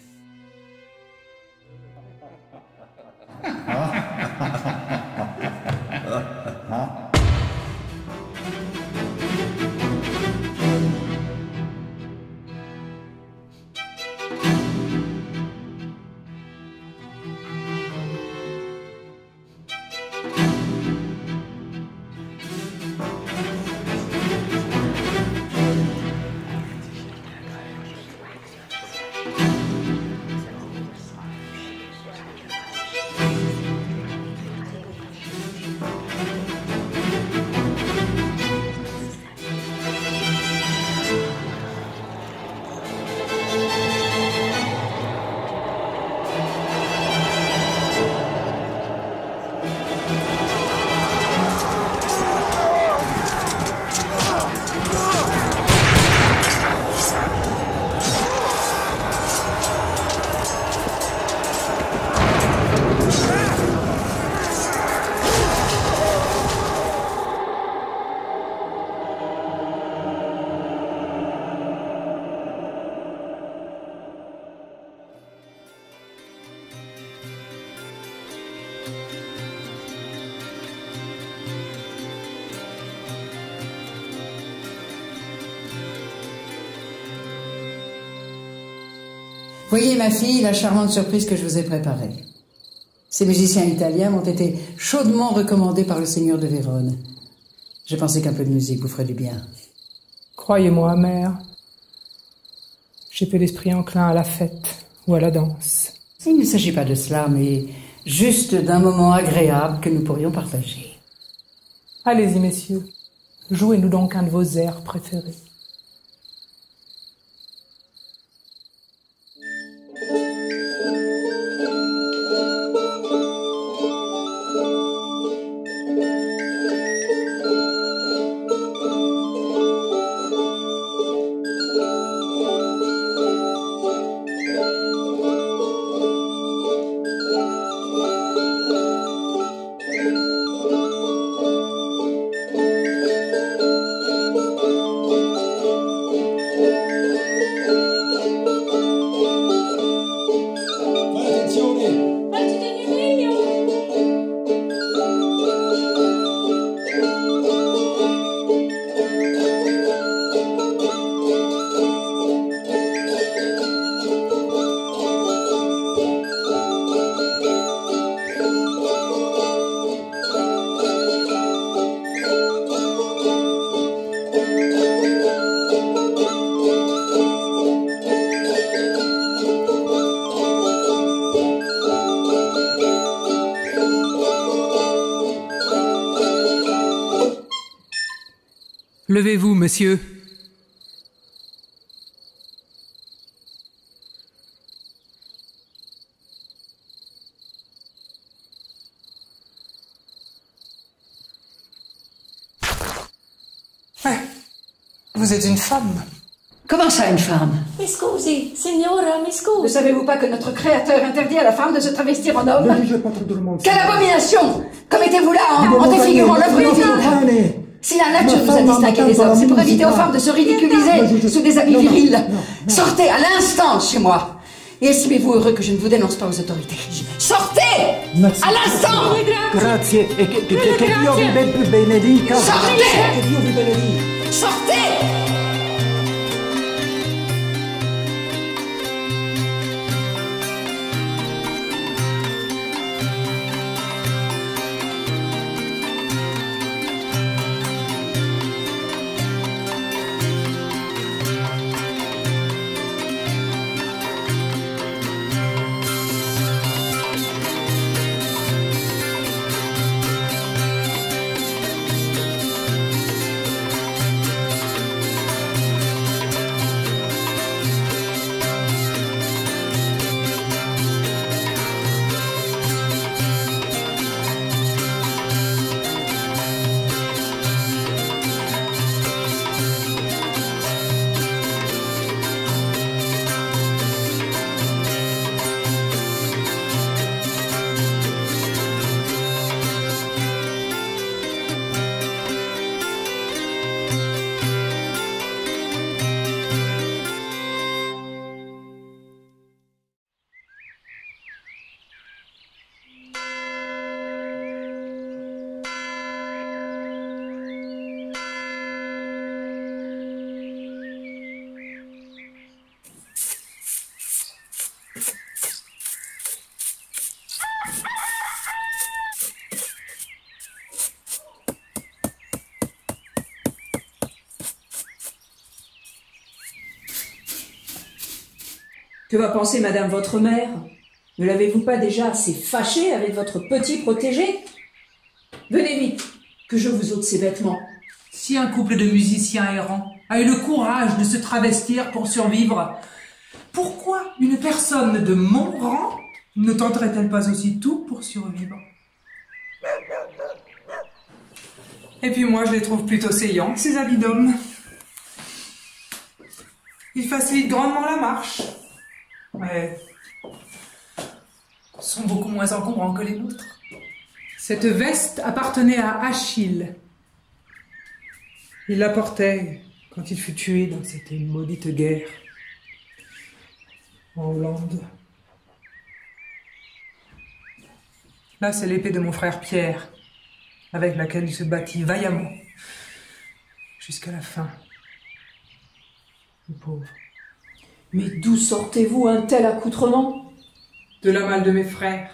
Voyez, ma fille, la charmante surprise que je vous ai préparée. Ces musiciens italiens m'ont été chaudement recommandés par le seigneur de Vérone. Je pensais qu'un peu de musique vous ferait du bien. Croyez-moi, mère, j'étais l'esprit enclin à la fête ou à la danse. Il ne s'agit pas de cela, mais juste d'un moment agréable que nous pourrions partager. Allez-y, messieurs, jouez-nous donc un de vos airs préférés. Levez-vous, monsieur. Ouais. Vous êtes une femme. Comment ça, une femme? Excusez, signora, mi scusi. Ne savez-vous pas que notre créateur interdit à la femme de se travestir en homme? Quelle abomination! Commettez-vous là en, en défigurant le bruit. Si la nature nous a distingué des hommes, c'est pour éviter aux femmes de se ridiculiser sous des habits virils. Sortez à l'instant chez moi. Et estimez-vous heureux que je ne vous dénonce pas aux autorités. Sortez à l'instant. Grazie et que Dio vi benedica. Sortez. Sortez. Que va penser madame votre mère? Ne l'avez-vous pas déjà assez fâchée avec votre petit protégé? Venez vite, que je vous ôte ses vêtements. Si un couple de musiciens errants a eu le courage de se travestir pour survivre, pourquoi une personne de mon rang ne tenterait-elle pas aussi tout pour survivre? Et puis moi, je les trouve plutôt saillants, ces habits d'homme. Ils facilitent grandement la marche. Ouais. Sont beaucoup moins encombrants que les nôtres. Cette veste appartenait à Achille. Il la portait quand il fut tué dans cette maudite guerre en Hollande. Là, c'est l'épée de mon frère Pierre, avec laquelle il se battit vaillamment jusqu'à la fin. Le pauvre. Mais d'où sortez-vous un tel accoutrement? De la main de mes frères.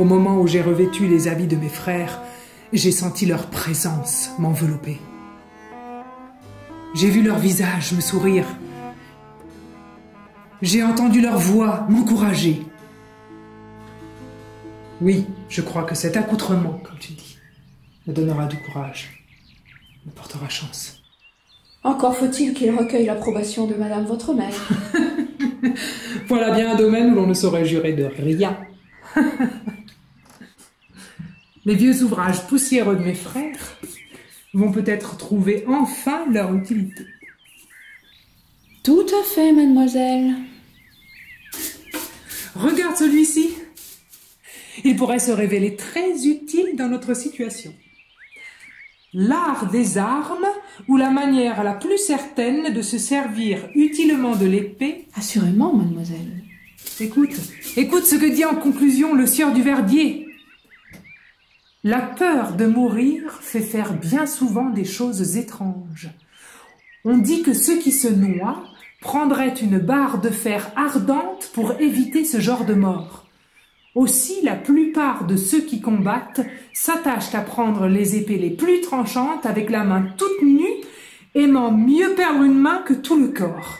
Au moment où j'ai revêtu les habits de mes frères, j'ai senti leur présence m'envelopper. J'ai vu leur visage me sourire. J'ai entendu leur voix m'encourager. Oui, je crois que cet accoutrement, comme tu dis, me donnera du courage, me portera chance. Encore faut-il qu'il recueille l'approbation de Madame votre mère. Voilà bien un domaine où l'on ne saurait jurer de rien. Les vieux ouvrages poussiéreux de mes frères vont peut-être trouver enfin leur utilité. Tout à fait, mademoiselle. Regarde celui-ci. Il pourrait se révéler très utile dans notre situation. L'art des armes ou la manière la plus certaine de se servir utilement de l'épée. Assurément, mademoiselle. Écoute, écoute ce que dit en conclusion le sieur du Verdier. La peur de mourir fait faire bien souvent des choses étranges. On dit que ceux qui se noient prendraient une barre de fer ardente pour éviter ce genre de mort. Aussi, la plupart de ceux qui combattent s'attachent à prendre les épées les plus tranchantes avec la main toute nue, aimant mieux perdre une main que tout le corps.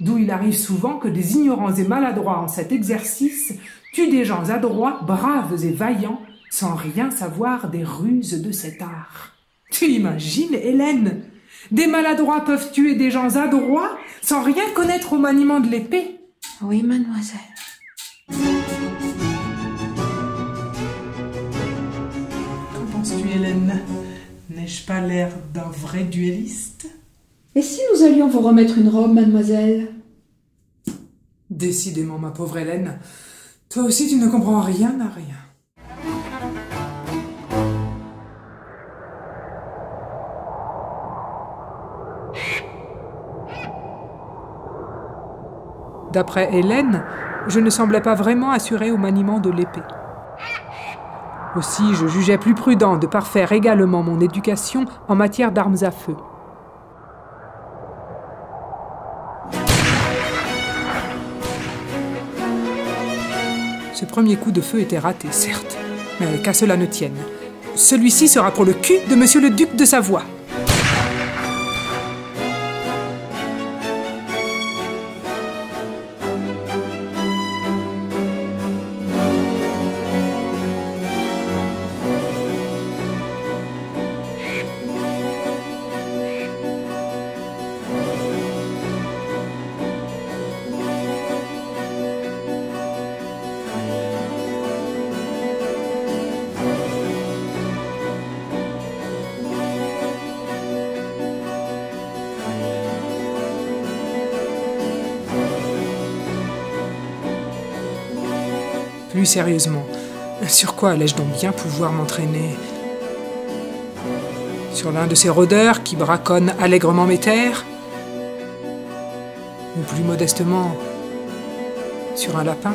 D'où il arrive souvent que des ignorants et maladroits en cet exercice tuent des gens adroits, braves et vaillants, sans rien savoir des ruses de cet art. Tu imagines, Hélène? Des maladroits peuvent tuer des gens adroits sans rien connaître au maniement de l'épée. Oui, mademoiselle. Qu'en penses-tu, Hélène? N'ai-je pas l'air d'un vrai duelliste? Et si nous allions vous remettre une robe, mademoiselle? Décidément, ma pauvre Hélène, toi aussi tu ne comprends rien à rien. D'après Hélène, je ne semblais pas vraiment assurée au maniement de l'épée. Aussi, je jugeais plus prudent de parfaire également mon éducation en matière d'armes à feu. Ce premier coup de feu était raté, certes, mais qu'à cela ne tienne. Celui-ci sera pour le cul de Monsieur le duc de Savoie. Plus sérieusement, sur quoi allais-je donc bien pouvoir m'entraîner? Sur l'un de ces rôdeurs qui braconnent allègrement mes terres? Ou plus modestement, sur un lapin?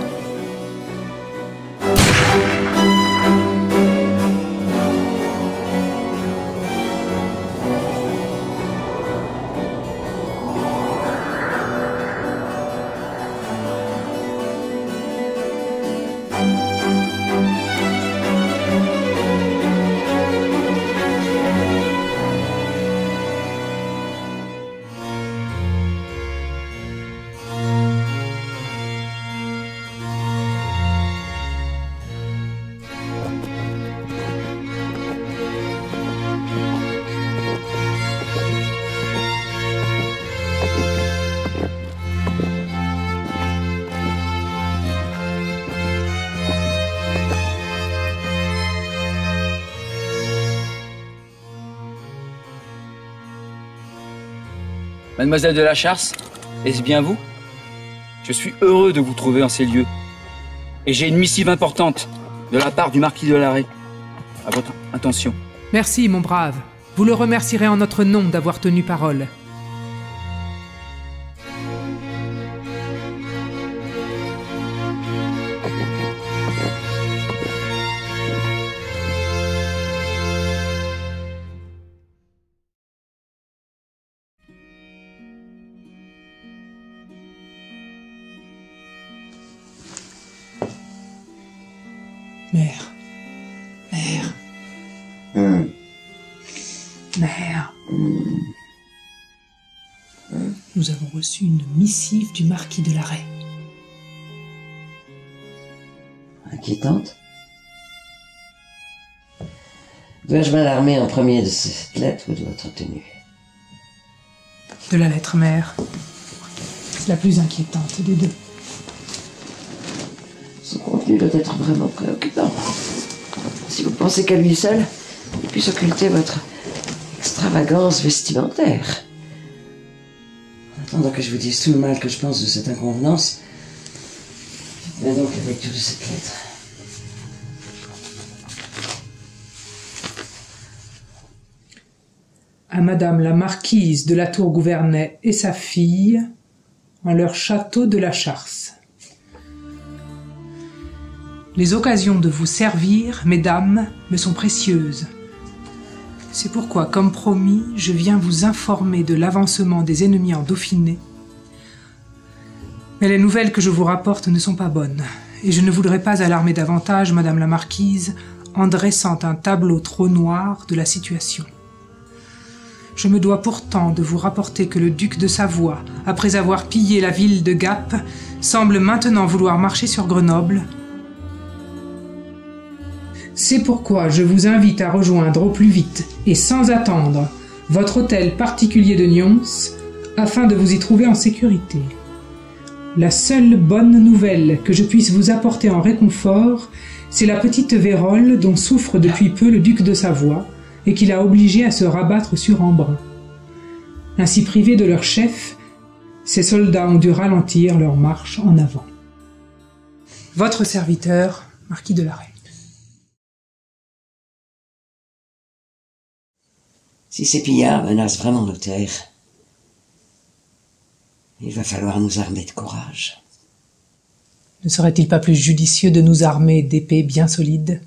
Mademoiselle de la Charce, est-ce bien vous? Je suis heureux de vous trouver en ces lieux. Et j'ai une missive importante de la part du marquis de Larrey. À votre intention. Merci, mon brave. Vous le remercierez en notre nom d'avoir tenu parole. Mère. Mère. Mmh. Mère. Mmh. Nous avons reçu une missive du marquis de Larrey. Inquiétante. Dois-je m'alarmer en premier de cette lettre ou de votre tenue? De la lettre, mère. C'est la plus inquiétante des deux. Son contenu doit être vraiment préoccupant. Si vous pensez qu'à lui seul, il puisse occulter votre extravagance vestimentaire. En attendant que je vous dise tout le mal que je pense de cette inconvenance, faites-moi donc la lecture de cette lettre. À Madame la Marquise de la Tour Gouvernay et sa fille, en leur château de la Charce. Les occasions de vous servir, mesdames, me sont précieuses. C'est pourquoi, comme promis, je viens vous informer de l'avancement des ennemis en Dauphiné. Mais les nouvelles que je vous rapporte ne sont pas bonnes, et je ne voudrais pas alarmer davantage Madame la Marquise en dressant un tableau trop noir de la situation. Je me dois pourtant de vous rapporter que le duc de Savoie, après avoir pillé la ville de Gap, semble maintenant vouloir marcher sur Grenoble. C'est pourquoi je vous invite à rejoindre au plus vite, et sans attendre, votre hôtel particulier de Nyons, afin de vous y trouver en sécurité. La seule bonne nouvelle que je puisse vous apporter en réconfort, c'est la petite vérole dont souffre depuis peu le duc de Savoie, et qui l'a obligé à se rabattre sur Embrun. Ainsi privés de leur chef, ces soldats ont dû ralentir leur marche en avant. Votre serviteur, marquis de Larrey. Si ces pillards menacent vraiment nos terres, il va falloir nous armer de courage. Ne serait-il pas plus judicieux de nous armer d'épées bien solides?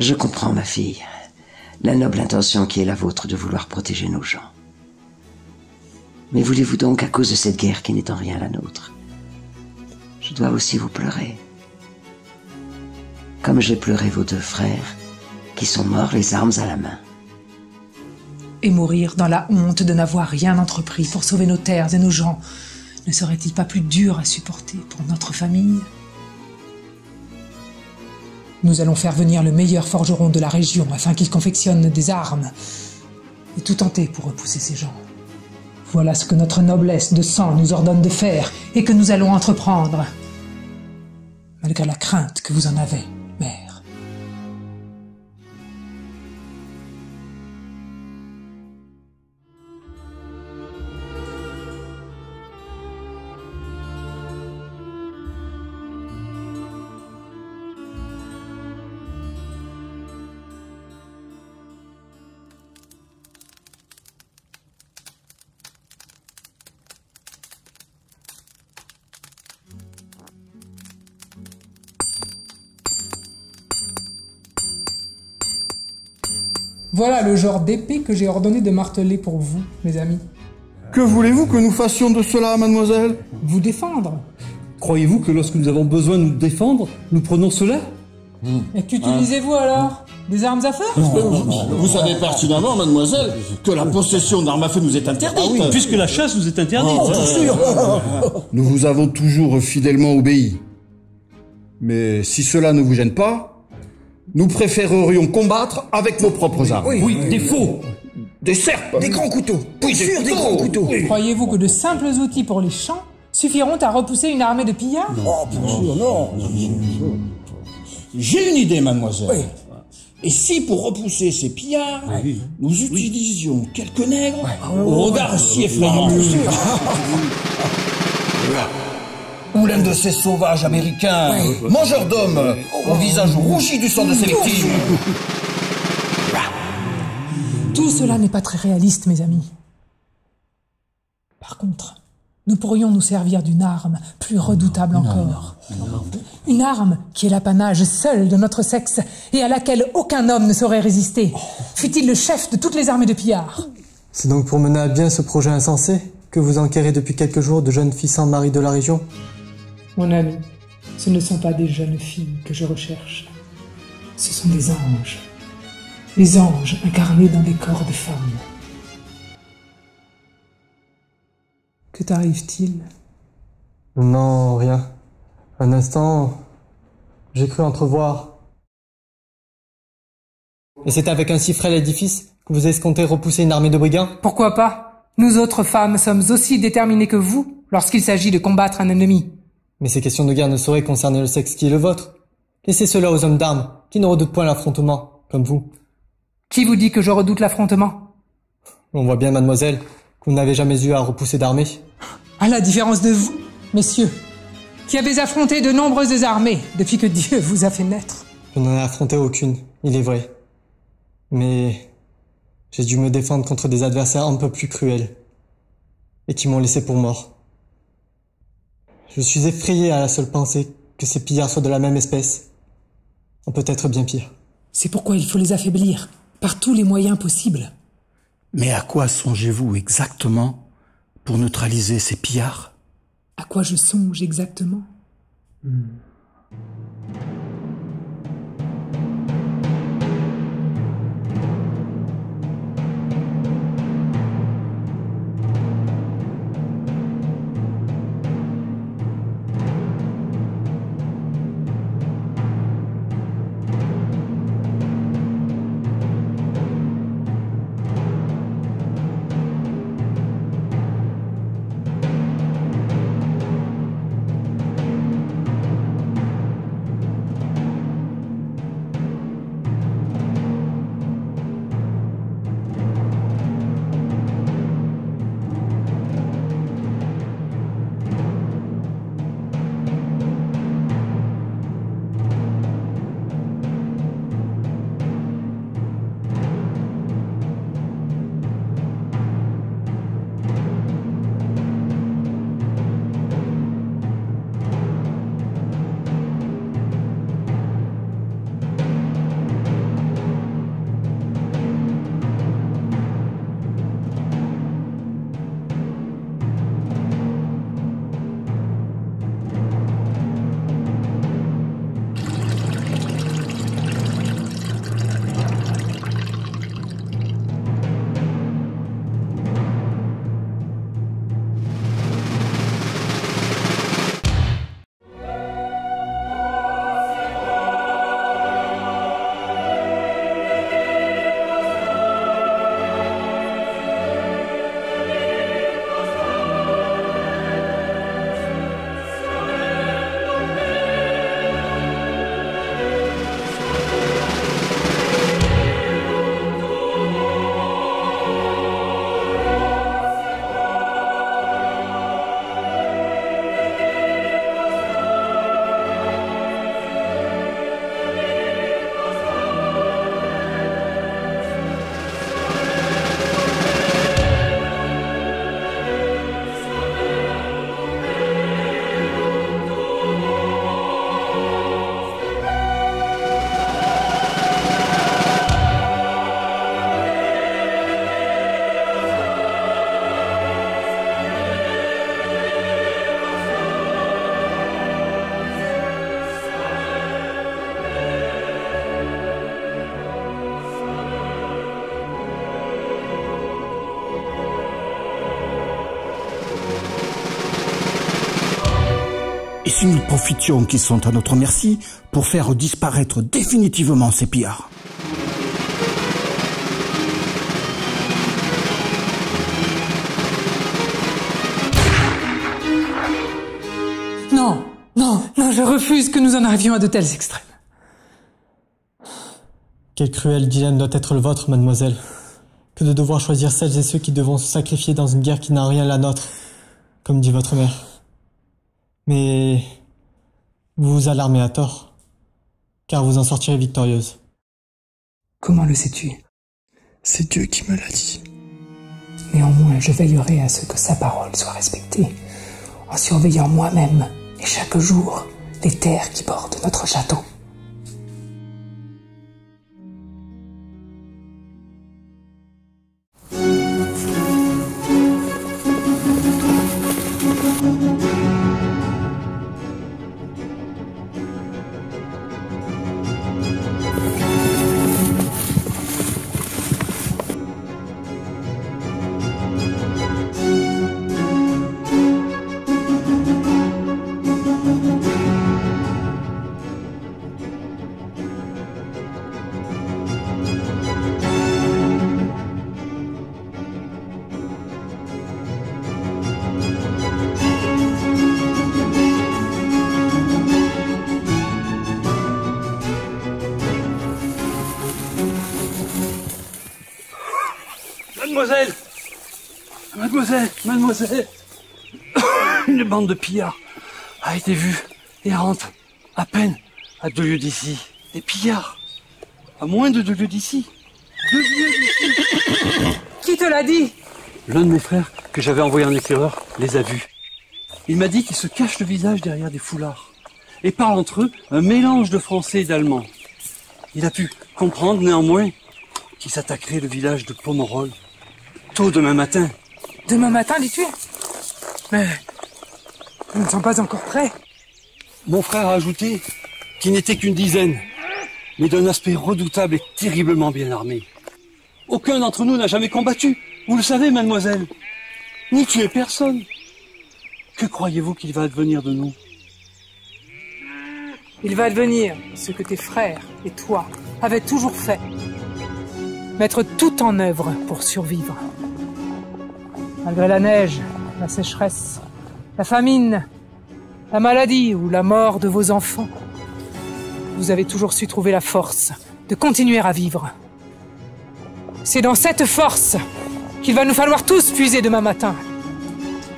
Je comprends, ma fille, la noble intention qui est la vôtre de vouloir protéger nos gens. Mais voulez-vous donc, à cause de cette guerre qui n'est en rien la nôtre, je dois aussi vous pleurer. Comme j'ai pleuré vos deux frères, qui sont morts les armes à la main. Et mourir dans la honte de n'avoir rien entrepris pour sauver nos terres et nos gens, ne serait-il pas plus dur à supporter pour notre famille? Nous allons faire venir le meilleur forgeron de la région afin qu'il confectionne des armes et tout tenter pour repousser ces gens. Voilà ce que notre noblesse de sang nous ordonne de faire et que nous allons entreprendre, malgré la crainte que vous en avez, mère. Voilà le genre d'épée que j'ai ordonné de marteler pour vous, mes amis. Que voulez-vous que nous fassions de cela, mademoiselle? Vous défendre. Croyez-vous que lorsque nous avons besoin de nous défendre, nous prenons cela? Mmh. Et qu'utilisez-vous alors? Des armes à feu? Non, non, non, non, vous savez pertinemment, mademoiselle, que la possession d'armes à feu nous est interdite. Ah oui, puisque la chasse nous est interdite. Oh, bien sûr. Nous vous avons toujours fidèlement obéi. Mais si cela ne vous gêne pas, nous préférerions combattre avec nos propres armes. Oui, oui, oui, des faux, des serpes, des grands couteaux. Bien sûr, des grands couteaux. Oui. Croyez-vous que de simples outils pour les champs suffiront à repousser une armée de pillards? Non, bien sûr, non. J'ai une idée, mademoiselle. Oui. Et si pour repousser ces pillards, oui. nous utilisions oui. quelques nègres ouais. oh, au regard si effrayant que sûr. Ou l'un de ces sauvages américains, ouais. mangeurs d'hommes, oh, au visage rougi du sang de ses victimes. Tout cela n'est pas très réaliste, mes amis. Par contre, nous pourrions nous servir d'une arme plus redoutable encore. Une arme qui est l'apanage seul de notre sexe et à laquelle aucun homme ne saurait résister, fût-il le chef de toutes les armées de pillards. C'est donc pour mener à bien ce projet insensé que vous enquérez depuis quelques jours de jeunes filles sans mari de la région? Mon ami, ce ne sont pas des jeunes filles que je recherche. Ce sont des anges. Des anges incarnés dans des corps de femmes. Que t'arrive-t-il? Non, rien. Un instant, j'ai cru entrevoir. Et c'est avec un si frêle édifice que vous escomptez repousser une armée de brigands? Pourquoi pas? Nous autres femmes sommes aussi déterminées que vous lorsqu'il s'agit de combattre un ennemi. Mais ces questions de guerre ne sauraient concerner le sexe qui est le vôtre. Laissez cela aux hommes d'armes qui ne redoutent point l'affrontement, comme vous. Qui vous dit que je redoute l'affrontement? On voit bien, mademoiselle, vous n'avez jamais eu à repousser d'armée. À la différence de vous, messieurs, qui avez affronté de nombreuses armées depuis que Dieu vous a fait naître. Je n'en ai affronté aucune, il est vrai. Mais j'ai dû me défendre contre des adversaires un peu plus cruels et qui m'ont laissé pour mort. Je suis effrayé à la seule pensée que ces pillards soient de la même espèce, ou peut-être bien pire. C'est pourquoi il faut les affaiblir par tous les moyens possibles. Mais à quoi songez-vous exactement pour neutraliser ces pillards? À quoi je songe exactement? hmm. Nous profitions qu'ils sont à notre merci pour faire disparaître définitivement ces pillards. Non, non, non, je refuse que nous en arrivions à de tels extrêmes. Quel cruel dilemme doit être le vôtre, mademoiselle, que de devoir choisir celles et ceux qui devront se sacrifier dans une guerre qui n'a rien la nôtre, comme dit votre mère. Mais vous vous alarmez à tort, car vous en sortirez victorieuse. Comment le sais-tu? C'est Dieu qui me l'a dit. Néanmoins, je veillerai à ce que sa parole soit respectée, en surveillant moi-même, et chaque jour, les terres qui bordent notre château. Mademoiselle, mademoiselle, mademoiselle, une bande de pillards a été vue, errante, à peine à deux lieues d'ici. Des pillards, à moins de deux lieues d'ici. Deux lieues d'ici. Qui te l'a dit? L'un de mes frères, que j'avais envoyé en éclaireur, les a vus. Il m'a dit qu'ils se cachent le visage derrière des foulards et parlent entre eux un mélange de français et d'allemand. Il a pu comprendre néanmoins qu'ils s'attaqueraient le village de Pomerol. Tôt demain matin. Demain matin, les tuer? Mais nous ne sommes pas encore prêts. Mon frère a ajouté qu'ils n'étaient qu'une dizaine, mais d'un aspect redoutable et terriblement bien armé. Aucun d'entre nous n'a jamais combattu, vous le savez, mademoiselle, ni tué personne. Que croyez-vous qu'il va advenir de nous? Il va advenir ce que tes frères et toi avaient toujours fait. Mettre tout en œuvre pour survivre. Malgré la neige, la sécheresse, la famine, la maladie ou la mort de vos enfants, vous avez toujours su trouver la force de continuer à vivre. C'est dans cette force qu'il va nous falloir tous puiser demain matin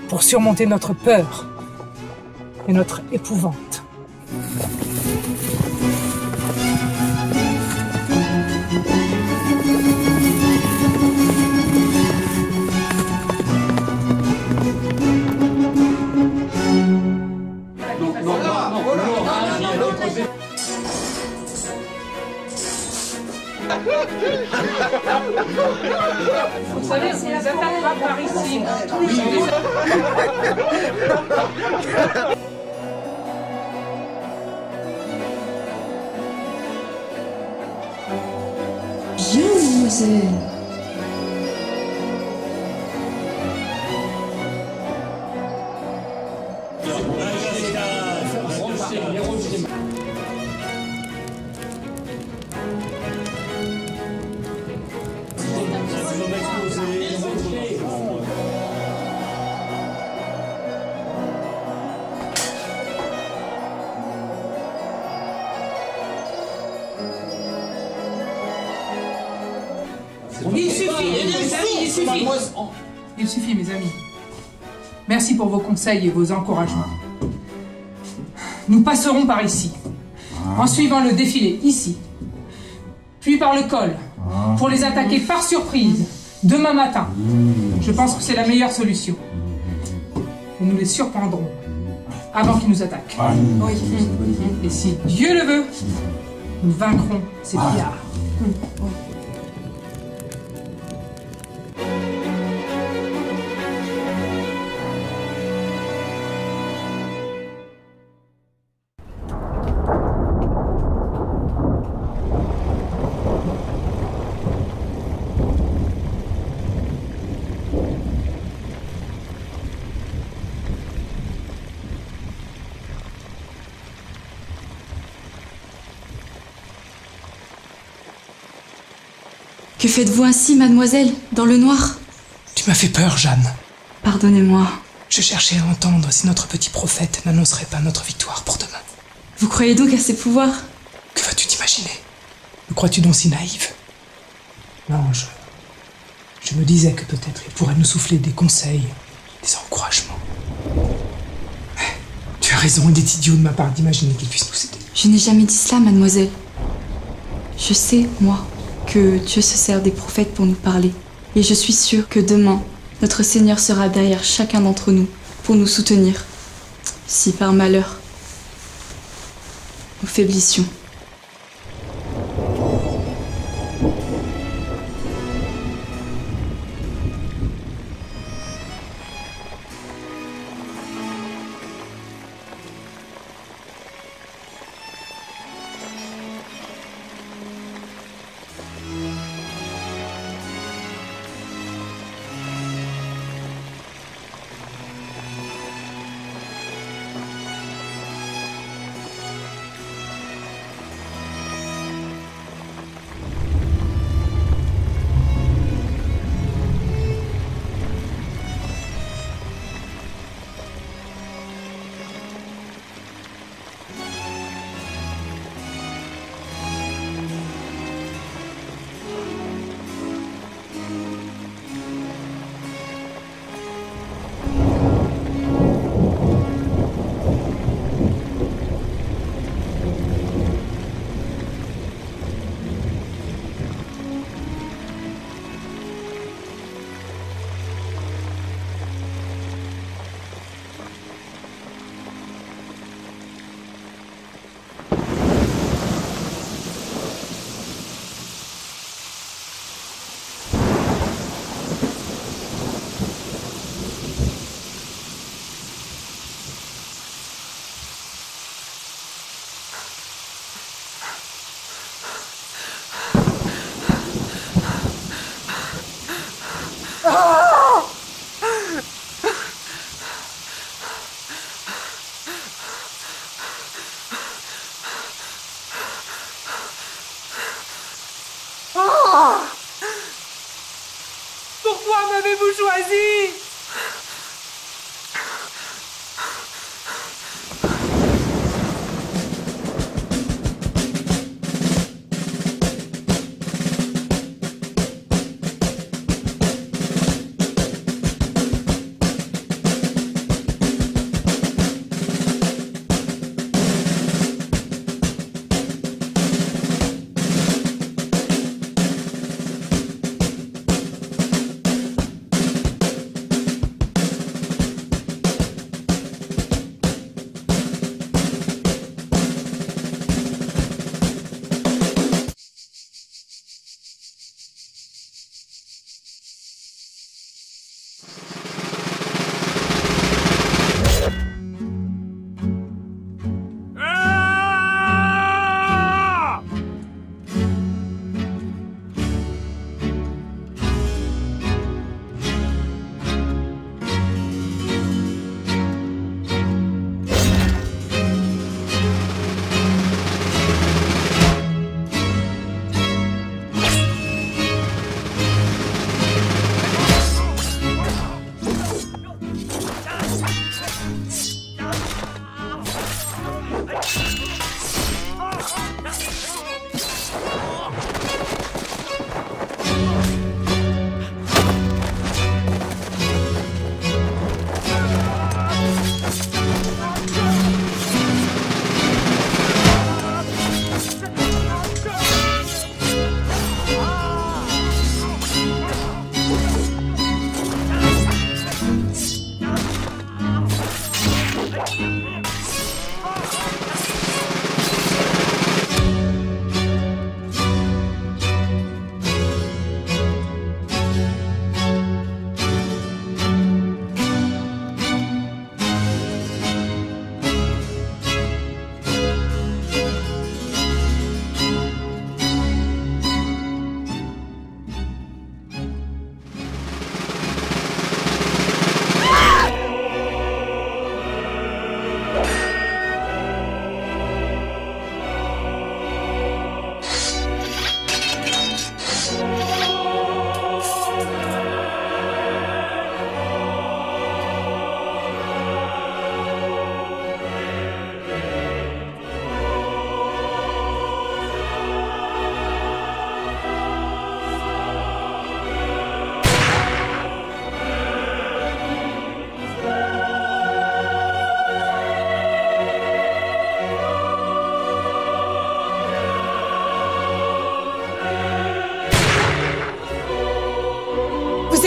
pour surmonter notre peur et notre épouvante. Vous savez, si la bataille va par ici. Bien, mademoiselle. Il suffit, mes amis. Merci pour vos conseils et vos encouragements. Nous passerons par ici, en suivant le défilé ici, puis par le col, pour les attaquer par surprise, demain matin. Je pense que c'est la meilleure solution. Et nous les surprendrons avant qu'ils nous attaquent. Oui. Et si Dieu le veut, nous vaincrons ces pillards. Que faites-vous ainsi, mademoiselle, dans le noir? Tu m'as fait peur, Jeanne. Pardonnez-moi. Je cherchais à entendre si notre petit prophète n'annoncerait pas notre victoire pour demain. Vous croyez donc à ses pouvoirs? Que vas-tu t'imaginer? Me crois-tu donc si naïve? Non, je... Je me disais que peut-être il pourrait nous souffler des conseils, des encouragements. Tu as raison, il est idiot de ma part d'imaginer qu'il puisse nous aider. Je n'ai jamais dit cela, mademoiselle. Je sais, moi, que Dieu se sert des prophètes pour nous parler. Et je suis sûre que demain, notre Seigneur sera derrière chacun d'entre nous pour nous soutenir. Si par malheur, nous faiblissions.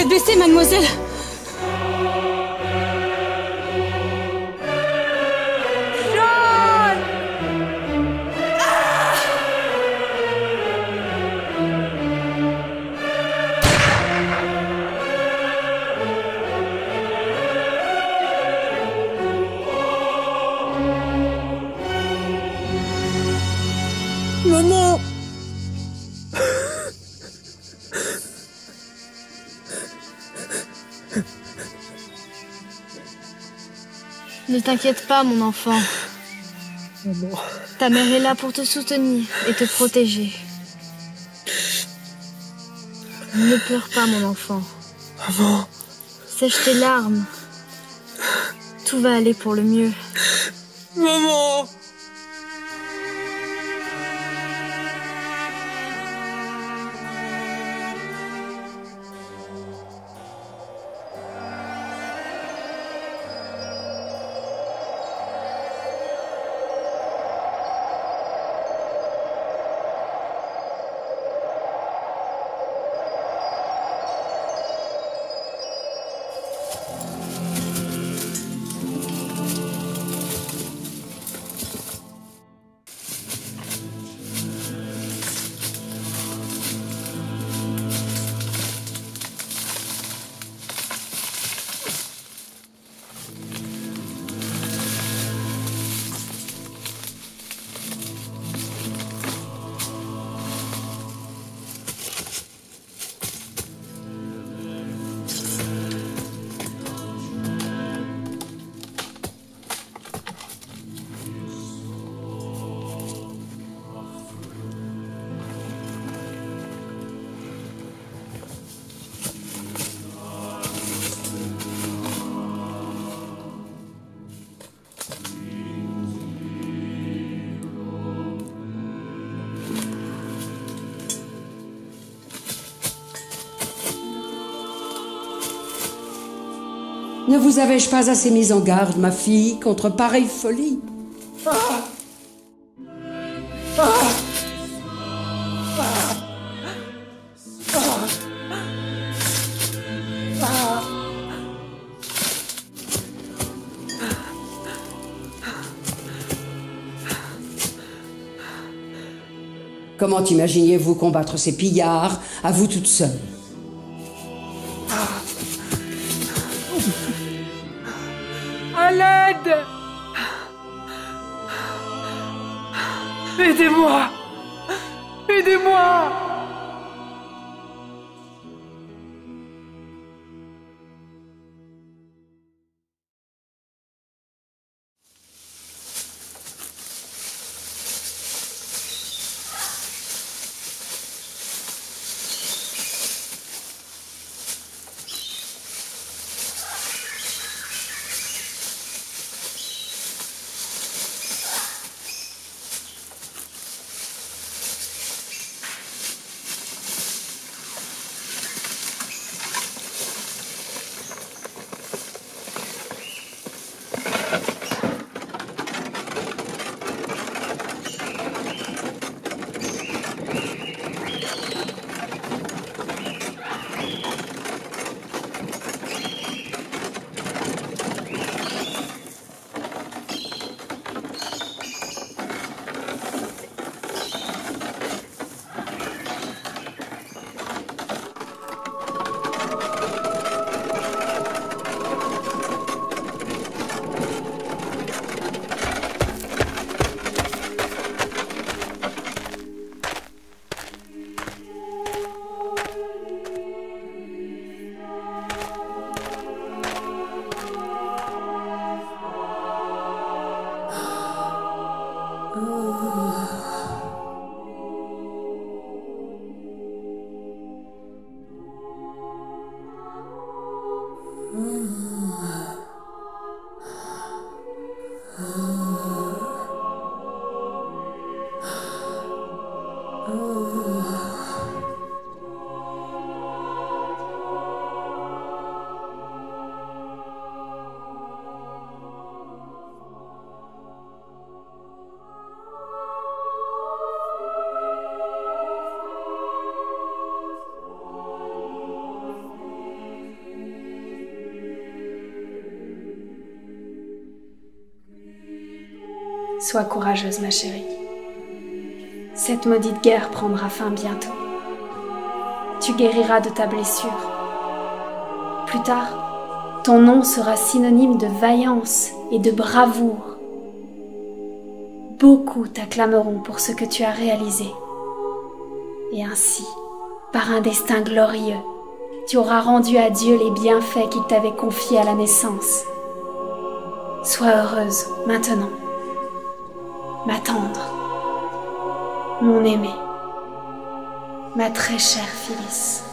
blessée, mademoiselle. Ne t'inquiète pas, mon enfant. Maman. Ta mère est là pour te soutenir et te protéger. Ne pleure pas, mon enfant. Maman. Sèche tes larmes. Tout va aller pour le mieux. Maman. Ne vous avais-je pas assez mis en garde, ma fille, contre pareille folie? Ah ah ah ah ah. Comment imaginiez-vous combattre ces pillards, à vous toute seule? Aidez-moi! Aidez-moi! Sois courageuse, ma chérie. Cette maudite guerre prendra fin bientôt. Tu guériras de ta blessure. Plus tard, ton nom sera synonyme de vaillance et de bravoure. Beaucoup t'acclameront pour ce que tu as réalisé. Et ainsi, par un destin glorieux, tu auras rendu à Dieu les bienfaits qu'il t'avait confiés à la naissance. Sois heureuse, maintenant. Ma tendre, mon aimée, ma très chère Phillis.